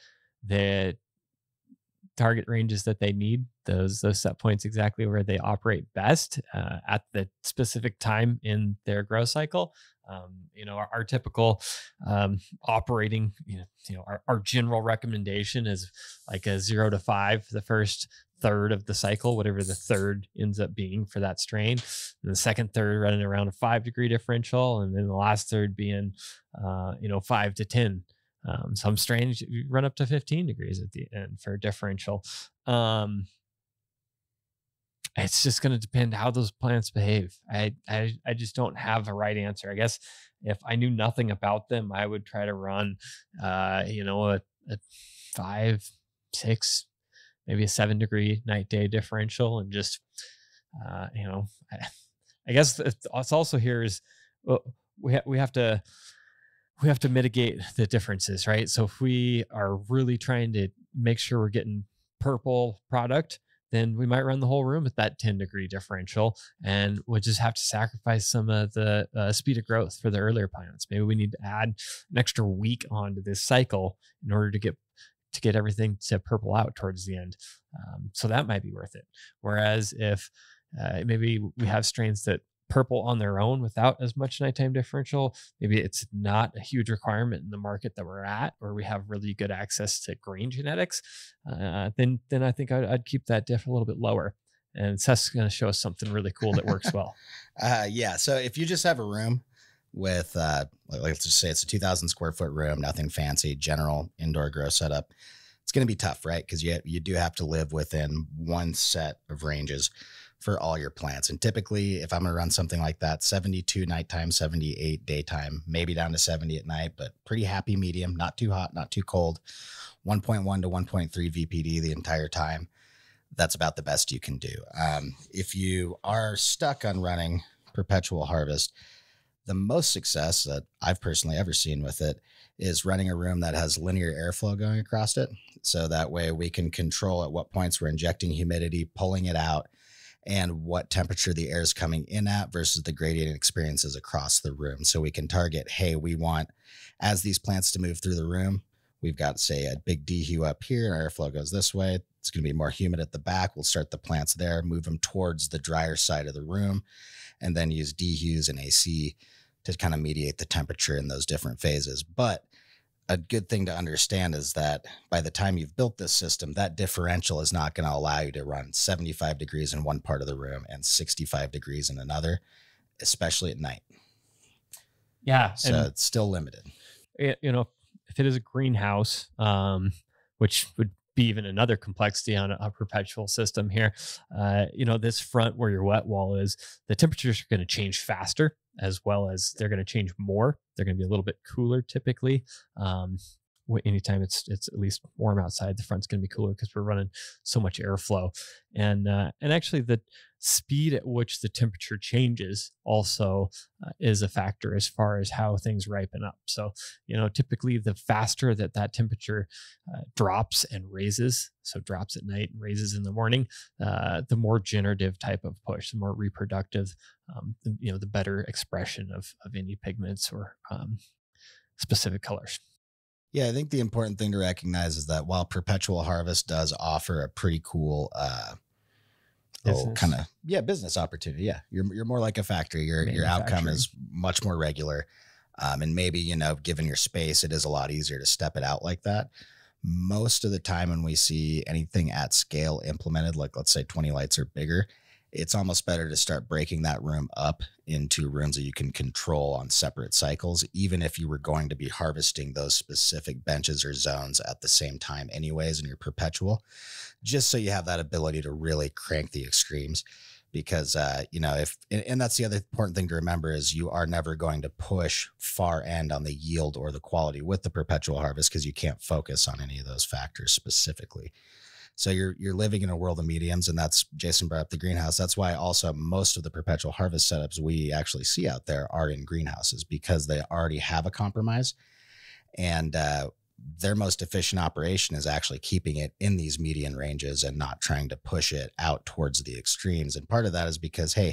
the target ranges that they need. Those those set points exactly where they operate best uh, at the specific time in their growth cycle. Um, you know, our, our typical um, operating, you know, you know our, our general recommendation is like a zero to five, the first third of the cycle, whatever the third ends up being for that strain. And the second third running around a five degree differential. And then the last third being, uh, you know, five to ten. Um, some strains run up to fifteen degrees at the end for a differential. Um, It's just going to depend how those plants behave. I, I I just don't have a right answer. I guess if I knew nothing about them, I would try to run, uh, you know, a, a five, six, maybe a seven degree night day differential, and just, uh, you know, I, I guess it's also here is well, we ha we have to we have to mitigate the differences, right? So if we are really trying to make sure we're getting purple product, then we might run the whole room at that ten degree differential, and we'll just have to sacrifice some of the uh, speed of growth for the earlier plants. Maybe we need to add an extra week onto this cycle in order to get to get everything to purple out towards the end. Um, so that might be worth it. Whereas if uh, maybe we have strains that purple on their own without as much nighttime differential, maybe it's not a huge requirement in the market that we're at, or we have really good access to green genetics, uh, then then I think I'd, I'd keep that diff a little bit lower. And Seth's going to show us something really cool that works well. uh, yeah, so if you just have a room with, uh, like, let's just say it's a two thousand square foot room, nothing fancy, general indoor grow setup, it's going to be tough, right? Because you, you do have to live within one set of ranges for all your plants. And typically, if I'm going to run something like that, seventy-two nighttime, seventy-eight daytime, maybe down to seventy at night, but pretty happy medium, not too hot, not too cold, one point one to one point three V P D the entire time. That's about the best you can do. Um, if you are stuck on running perpetual harvest, the most success that I've personally ever seen with it is running a room that has linear airflow going across it. So that way we can control at what points we're injecting humidity, pulling it out, and what temperature the air is coming in at versus the gradient experiences across the room. So we can target, hey, we want, as these plants to move through the room, we've got, say, a big dehue up here, and our airflow goes this way. It's going to be more humid at the back. We'll start the plants there, move them towards the drier side of the room, and then use dehues and A C to kind of mediate the temperature in those different phases. But a good thing to understand is that by the time you've built this system, that differential is not going to allow you to run seventy-five degrees in one part of the room and sixty-five degrees in another, especially at night. Yeah. So it's still limited. It, you know, if it is a greenhouse, um, which would be even another complexity on a, a perpetual system here, uh, you know, this front where your wet wall is, the temperatures are going to change faster, as well as they're going to change more. They're going to be a little bit cooler typically. Um, anytime it's it's at least warm outside, the front's going to be cooler because we're running so much airflow. And uh, and actually the speed at which the temperature changes also uh, is a factor as far as how things ripen up. So, you know, typically the faster that that temperature uh, drops and raises, so drops at night and raises in the morning, uh, the more generative type of push, the more reproductive, um, the, you know, the better expression of, of any pigments or um, specific colors. Yeah, I think the important thing to recognize is that while perpetual harvest does offer a pretty cool uh, So kind of, yeah, business opportunity. Yeah. You're, you're more like a factory. Your, your outcome is much more regular. Um, and maybe, you know, given your space, it is a lot easier to step it out like that. Most of the time when we see anything at scale implemented, like let's say twenty lights or bigger, it's almost better to start breaking that room up into rooms that you can control on separate cycles, even if you were going to be harvesting those specific benches or zones at the same time anyways, and you're perpetual, just so you have that ability to really crank the extremes. Because, uh, you know, if, and, and that's the other important thing to remember is you are never going to push far end on the yield or the quality with the perpetual harvest, because you can't focus on any of those factors specifically. So you're, you're living in a world of mediums, and that's, Jason brought up the greenhouse. That's why also most of the perpetual harvest setups we actually see out there are in greenhouses, because they already have a compromise, and uh, their most efficient operation is actually keeping it in these median ranges and not trying to push it out towards the extremes. And part of that is because, hey,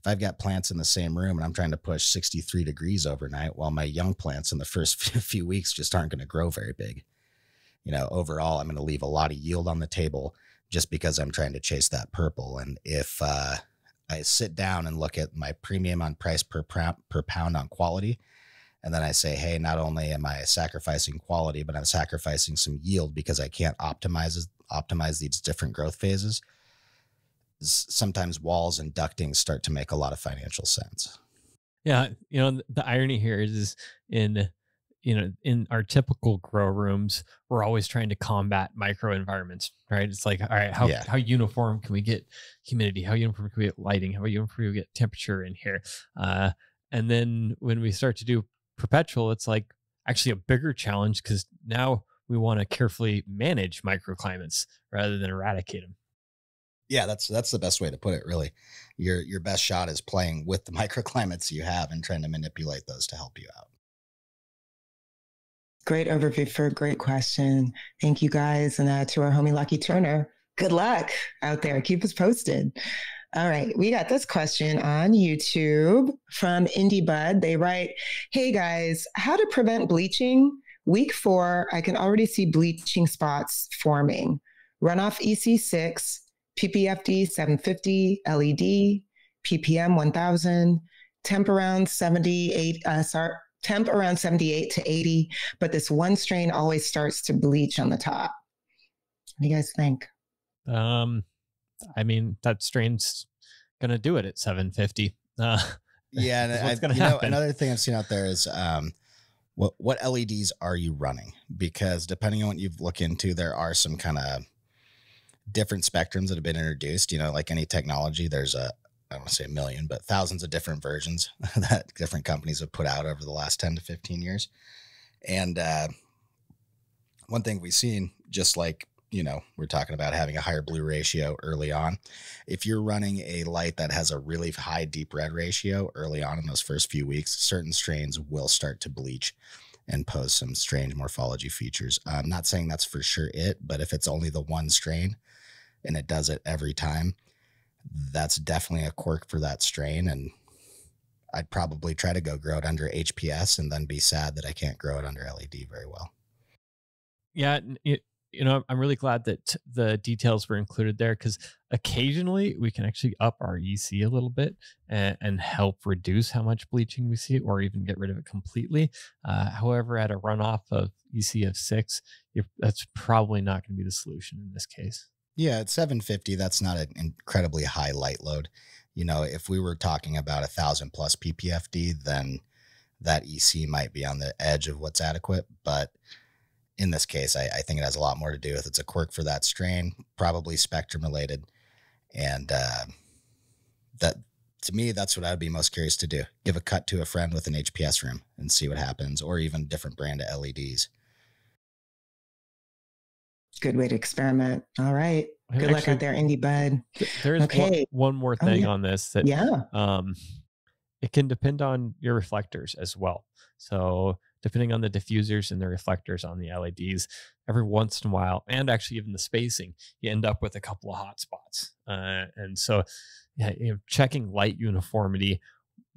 if I've got plants in the same room and I'm trying to push sixty-three degrees overnight, well, my young plants in the first few weeks just aren't going to grow very big. You know, overall, I'm going to leave a lot of yield on the table just because I'm trying to chase that purple. And if uh, I sit down and look at my premium on price per, per pound on quality, and then I say, hey, not only am I sacrificing quality, but I'm sacrificing some yield because I can't optimize, optimize these different growth phases, sometimes walls and ducting start to make a lot of financial sense. Yeah. You know, the irony here is, is in... you know, in our typical grow rooms, we're always trying to combat micro environments, right? It's like, all right, how, yeah. how uniform can we get humidity? How uniform can we get lighting? How uniform can we get temperature in here? Uh, and then when we start to do perpetual, it's like actually a bigger challenge, because now we want to carefully manage microclimates rather than eradicate them. Yeah, that's, that's the best way to put it, really. Your, your best shot is playing with the microclimates you have and trying to manipulate those to help you out. Great overview for a great question. Thank you, guys. And uh, to our homie Lucky Turner, good luck out there. Keep us posted. All right. We got this question on YouTube from Indie Bud. They write, hey, guys, how to prevent bleaching? Week four, I can already see bleaching spots forming. Runoff E C six, P P F D seven fifty, L E D, P P M one thousand, temp around seventy-eight, uh, sorry, temp around seventy-eight to eighty, but this one strain always starts to bleach on the top. What do you guys think? Um, I mean, that strain's going to do it at seven fifty. Uh, yeah. And I, you know, another thing I've seen out there is, um, what, what L E Ds are you running? Because depending on what you've looked into, there are some kind of different spectrums that have been introduced, you know, like any technology, there's a, I don't want to say a million, but thousands of different versions that different companies have put out over the last ten to fifteen years. And uh, one thing we've seen, just like, you know, we're talking about having a higher blue ratio early on. If you're running a light that has a really high deep red ratio early on in those first few weeks, certain strains will start to bleach and pose some strange morphology features. I'm not saying that's for sure it, but if it's only the one strain and it does it every time, that's definitely a quirk for that strain. And I'd probably try to go grow it under H P S and then be sad that I can't grow it under L E D very well. Yeah. It, you know, I'm really glad that the details were included there, because occasionally we can actually up our E C a little bit and, and help reduce how much bleaching we see, or even get rid of it completely. Uh, however, at a runoff of E C of six, you're, that's probably not going to be the solution in this case. Yeah, at seven fifty, that's not an incredibly high light load. You know, if we were talking about a thousand plus P P F D, then that E C might be on the edge of what's adequate. But in this case, I, I think it has a lot more to do with it's a quirk for that strain, probably spectrum related. And uh, that, to me, that's what I'd be most curious to do. Give a cut to a friend with an H P S room and see what happens, or even different brand of L E Ds. Good way to experiment. All right. Good Actually, luck out there, Indie Bud. There is okay. one, one more thing oh, yeah. on this that yeah. um, it can depend on your reflectors as well. So depending on the diffusers and the reflectors on the L E Ds, every once in a while, and actually even the spacing, you end up with a couple of hot spots. Uh, and so yeah, you know, checking light uniformity,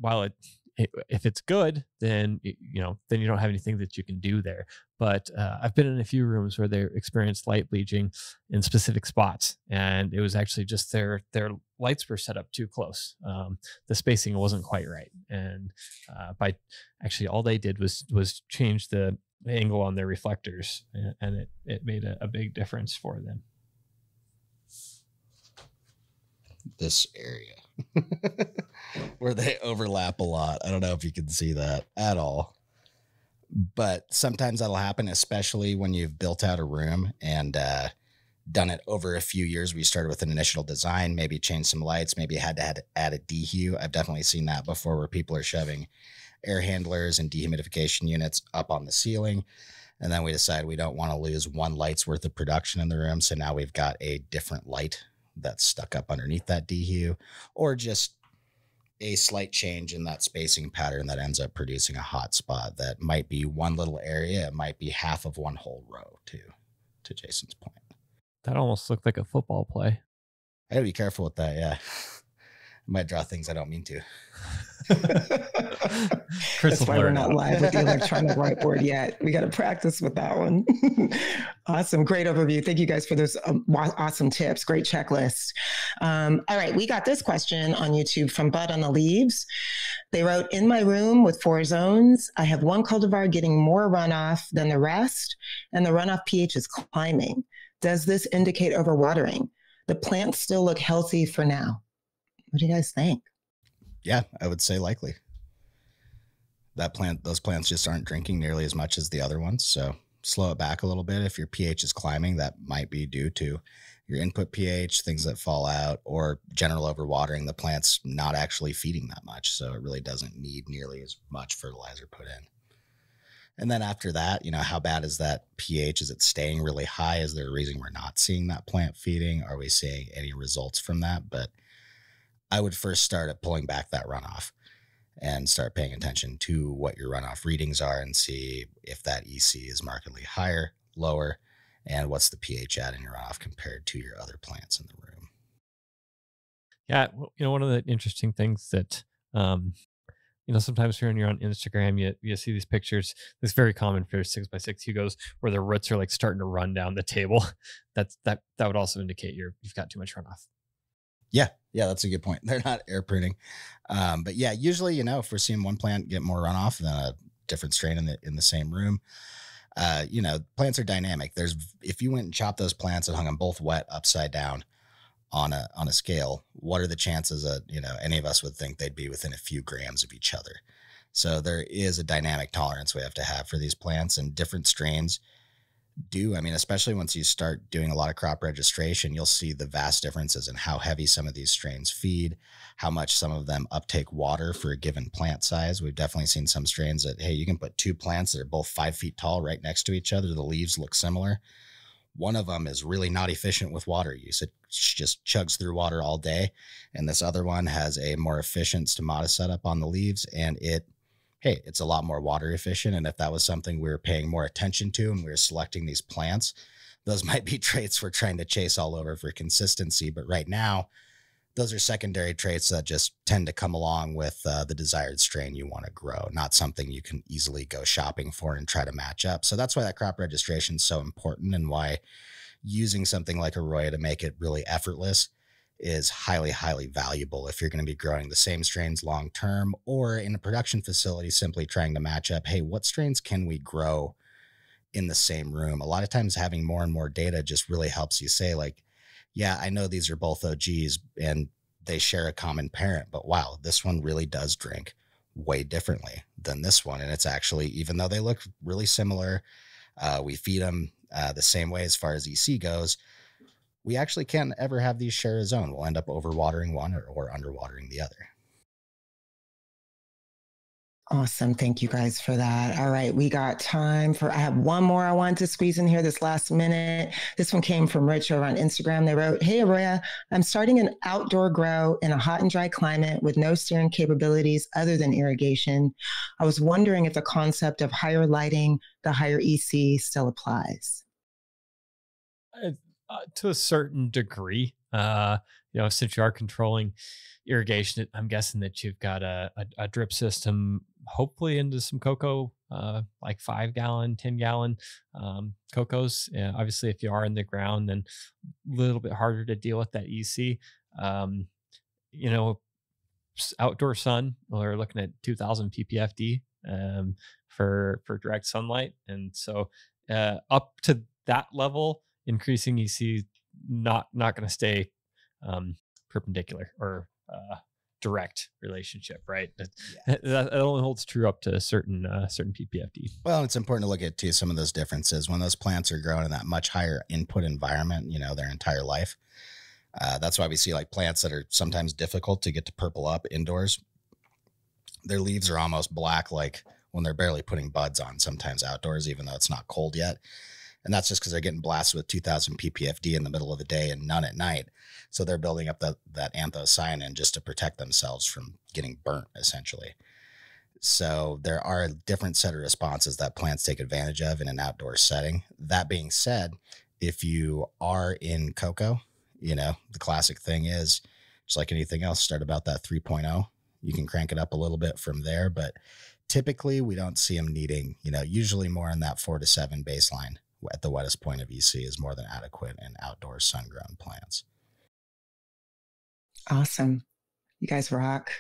while it if it's good, then, you know, then you don't have anything that you can do there. But uh, I've been in a few rooms where they experienced light bleaching in specific spots, and it was actually just their their lights were set up too close. Um, the spacing wasn't quite right, and uh, by actually all they did was was change the angle on their reflectors, and it it made a, a big difference for them. This area where they overlap a lot. I don't know if you can see that at all, but sometimes that'll happen, especially when you've built out a room and uh, done it over a few years. We started with an initial design, maybe changed some lights, maybe had to add, add a dehue. I've definitely seen that before, where people are shoving air handlers and dehumidification units up on the ceiling. And then we decide we don't want to lose one light's worth of production in the room. So now we've got a different light that's stuck up underneath that dehue, or just a slight change in that spacing pattern that ends up producing a hot spot that might be one little area. It might be half of one whole row too, to Jason's point. That almost looked like a football play. I gotta be careful with that. Yeah. I might draw things I don't mean to. That's why we're not live with the electronic whiteboard yet. We got to practice with that one. Awesome. Great overview. Thank you guys for those um, awesome tips. Great checklist. Um, all right. We got this question on YouTube from Bud on the Leaves. They wrote, in my room with four zones, I have one cultivar getting more runoff than the rest, and the runoff pH is climbing. Does this indicate overwatering? The plants still look healthy for now. What do you guys think? Yeah, I would say likely. That plant, those plants just aren't drinking nearly as much as the other ones. So slow it back a little bit. If your pH is climbing, that might be due to your input pH, things that fall out, or general overwatering. The plant's not actually feeding that much, so it really doesn't need nearly as much fertilizer put in. And then after that, you know, how bad is that pH? Is it staying really high? Is there a reason we're not seeing that plant feeding? Are we seeing any results from that? But I would first start at pulling back that runoff and start paying attention to what your runoff readings are, and see if that E C is markedly higher, lower, and what's the pH at in your runoff compared to your other plants in the room. Yeah. You know, one of the interesting things that, um, you know, sometimes when you're on Instagram, you, you see these pictures. It's very common for six by six Hugos where the roots are like starting to run down the table. That's that, that would also indicate you're, you've got too much runoff. Yeah. Yeah. That's a good point. They're not air pruning. Um, but yeah, usually, you know, if we're seeing one plant get more runoff than a different strain in the, in the same room, uh, you know, plants are dynamic. There's, if you went and chopped those plants and hung them both wet upside down on a, on a scale, what are the chances that, you know, any of us would think they'd be within a few grams of each other? So there is a dynamic tolerance we have to have for these plants, and different strains do. I mean, especially once you start doing a lot of crop registration, you'll see the vast differences in how heavy some of these strains feed, how much some of them uptake water for a given plant size. We've definitely seen some strains that, hey, you can put two plants that are both five feet tall right next to each other. The leaves look similar. One of them is really not efficient with water use. It just chugs through water all day. And this other one has a more efficient stomata setup on the leaves, and it hey, it's a lot more water efficient. And if that was something we were paying more attention to and we were selecting these plants, those might be traits we're trying to chase all over for consistency. But right now, those are secondary traits that just tend to come along with uh, the desired strain you want to grow, not something you can easily go shopping for and try to match up. So that's why that crop registration is so important, and why using something like AROYA to make it really effortless is highly, highly valuable if you're going to be growing the same strains long term, or in a production facility simply trying to match up, hey, what strains can we grow in the same room? A lot of times having more and more data just really helps you say, like, yeah, I know these are both O Gs and they share a common parent, but wow, this one really does drink way differently than this one. And it's actually, even though they look really similar, uh, we feed them uh, the same way as far as E C goes, we actually can't ever have these share a zone. We'll end up overwatering one or, or underwatering the other. Awesome. Thank you guys for that. All right. We got time for, I have one more I wanted to squeeze in here this last minute. This one came from Rich over on Instagram. They wrote, hey, AROYA, I'm starting an outdoor grow in a hot and dry climate with no steering capabilities other than irrigation. I was wondering if the concept of higher lighting, the higher E C still applies. I Uh, to a certain degree, uh, you know, since you are controlling irrigation, I'm guessing that you've got a, a, a drip system, hopefully into some cocoa, uh, like five gallon, ten gallon um, cocos. Yeah, obviously, if you are in the ground, then a little bit harder to deal with that E C. Um, you know, outdoor sun, we're looking at two thousand P P F D um, for, for direct sunlight. And so uh, up to that level, increasing E C, not, not going to stay um, perpendicular or uh, direct relationship, right? Yeah. That, that only holds true up to a certain, uh, certain P P F D. Well, it's important to look at too, some of those differences when those plants are growing in that much higher input environment, you know, their entire life. Uh, that's why we see like plants that are sometimes difficult to get to purple up indoors. Their leaves are almost black, like when they're barely putting buds on sometimes outdoors, even though it's not cold yet. And that's just because they're getting blasted with two thousand P P F D in the middle of the day and none at night. So they're building up the, that anthocyanin just to protect themselves from getting burnt, essentially. So there are a different set of responses that plants take advantage of in an outdoor setting. That being said, if you are in cocoa, you know, the classic thing is just like anything else, start about that three point oh. You can crank it up a little bit from there, but typically we don't see them needing, you know, usually more in that four to seven baseline at the wettest point of E C is more than adequate in outdoor sun-grown plants. Awesome. You guys rock.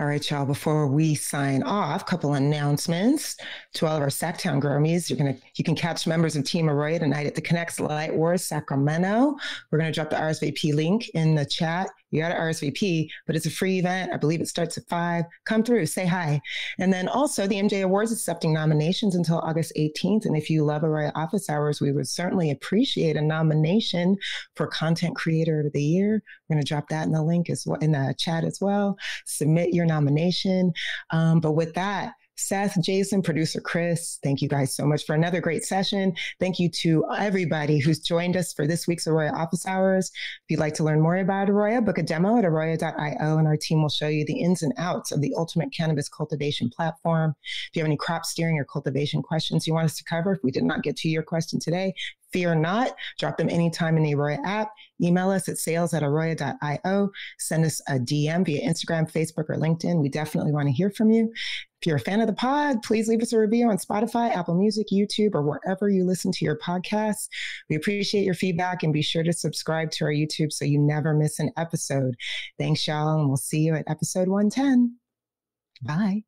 All right, y'all, before we sign off, a couple announcements to all of our Sacktown Gromies. You're gonna, you can catch members of Team AROYA tonight at the Connects Light Warehouse Sacramento. We're going to drop the R S V P link in the chat. You got to R S V P, but it's a free event. I believe it starts at five. Come through, say hi. And then also the M J Awards accepting nominations until August eighteenth. And if you love AROYA office hours, we would certainly appreciate a nomination for Content Creator of the Year. We're going to drop that in the link as well, in the chat as well. Submit your nomination. Um, but with that, Seth, Jason, producer Chris, thank you guys so much for another great session. Thank you to everybody who's joined us for this week's AROYA Office Hours. If you'd like to learn more about AROYA, book a demo at aroya dot I O and our team will show you the ins and outs of the ultimate cannabis cultivation platform. If you have any crop steering or cultivation questions you want us to cover, if we did not get to your question today, fear not, drop them anytime in the AROYA app. Email us at sales at aroya dot I O. Send us a D M via Instagram, Facebook, or LinkedIn. We definitely want to hear from you. If you're a fan of the pod, please leave us a review on Spotify, Apple Music, YouTube, or wherever you listen to your podcasts. We appreciate your feedback and be sure to subscribe to our YouTube so you never miss an episode. Thanks, y'all, and we'll see you at episode one ten. Bye.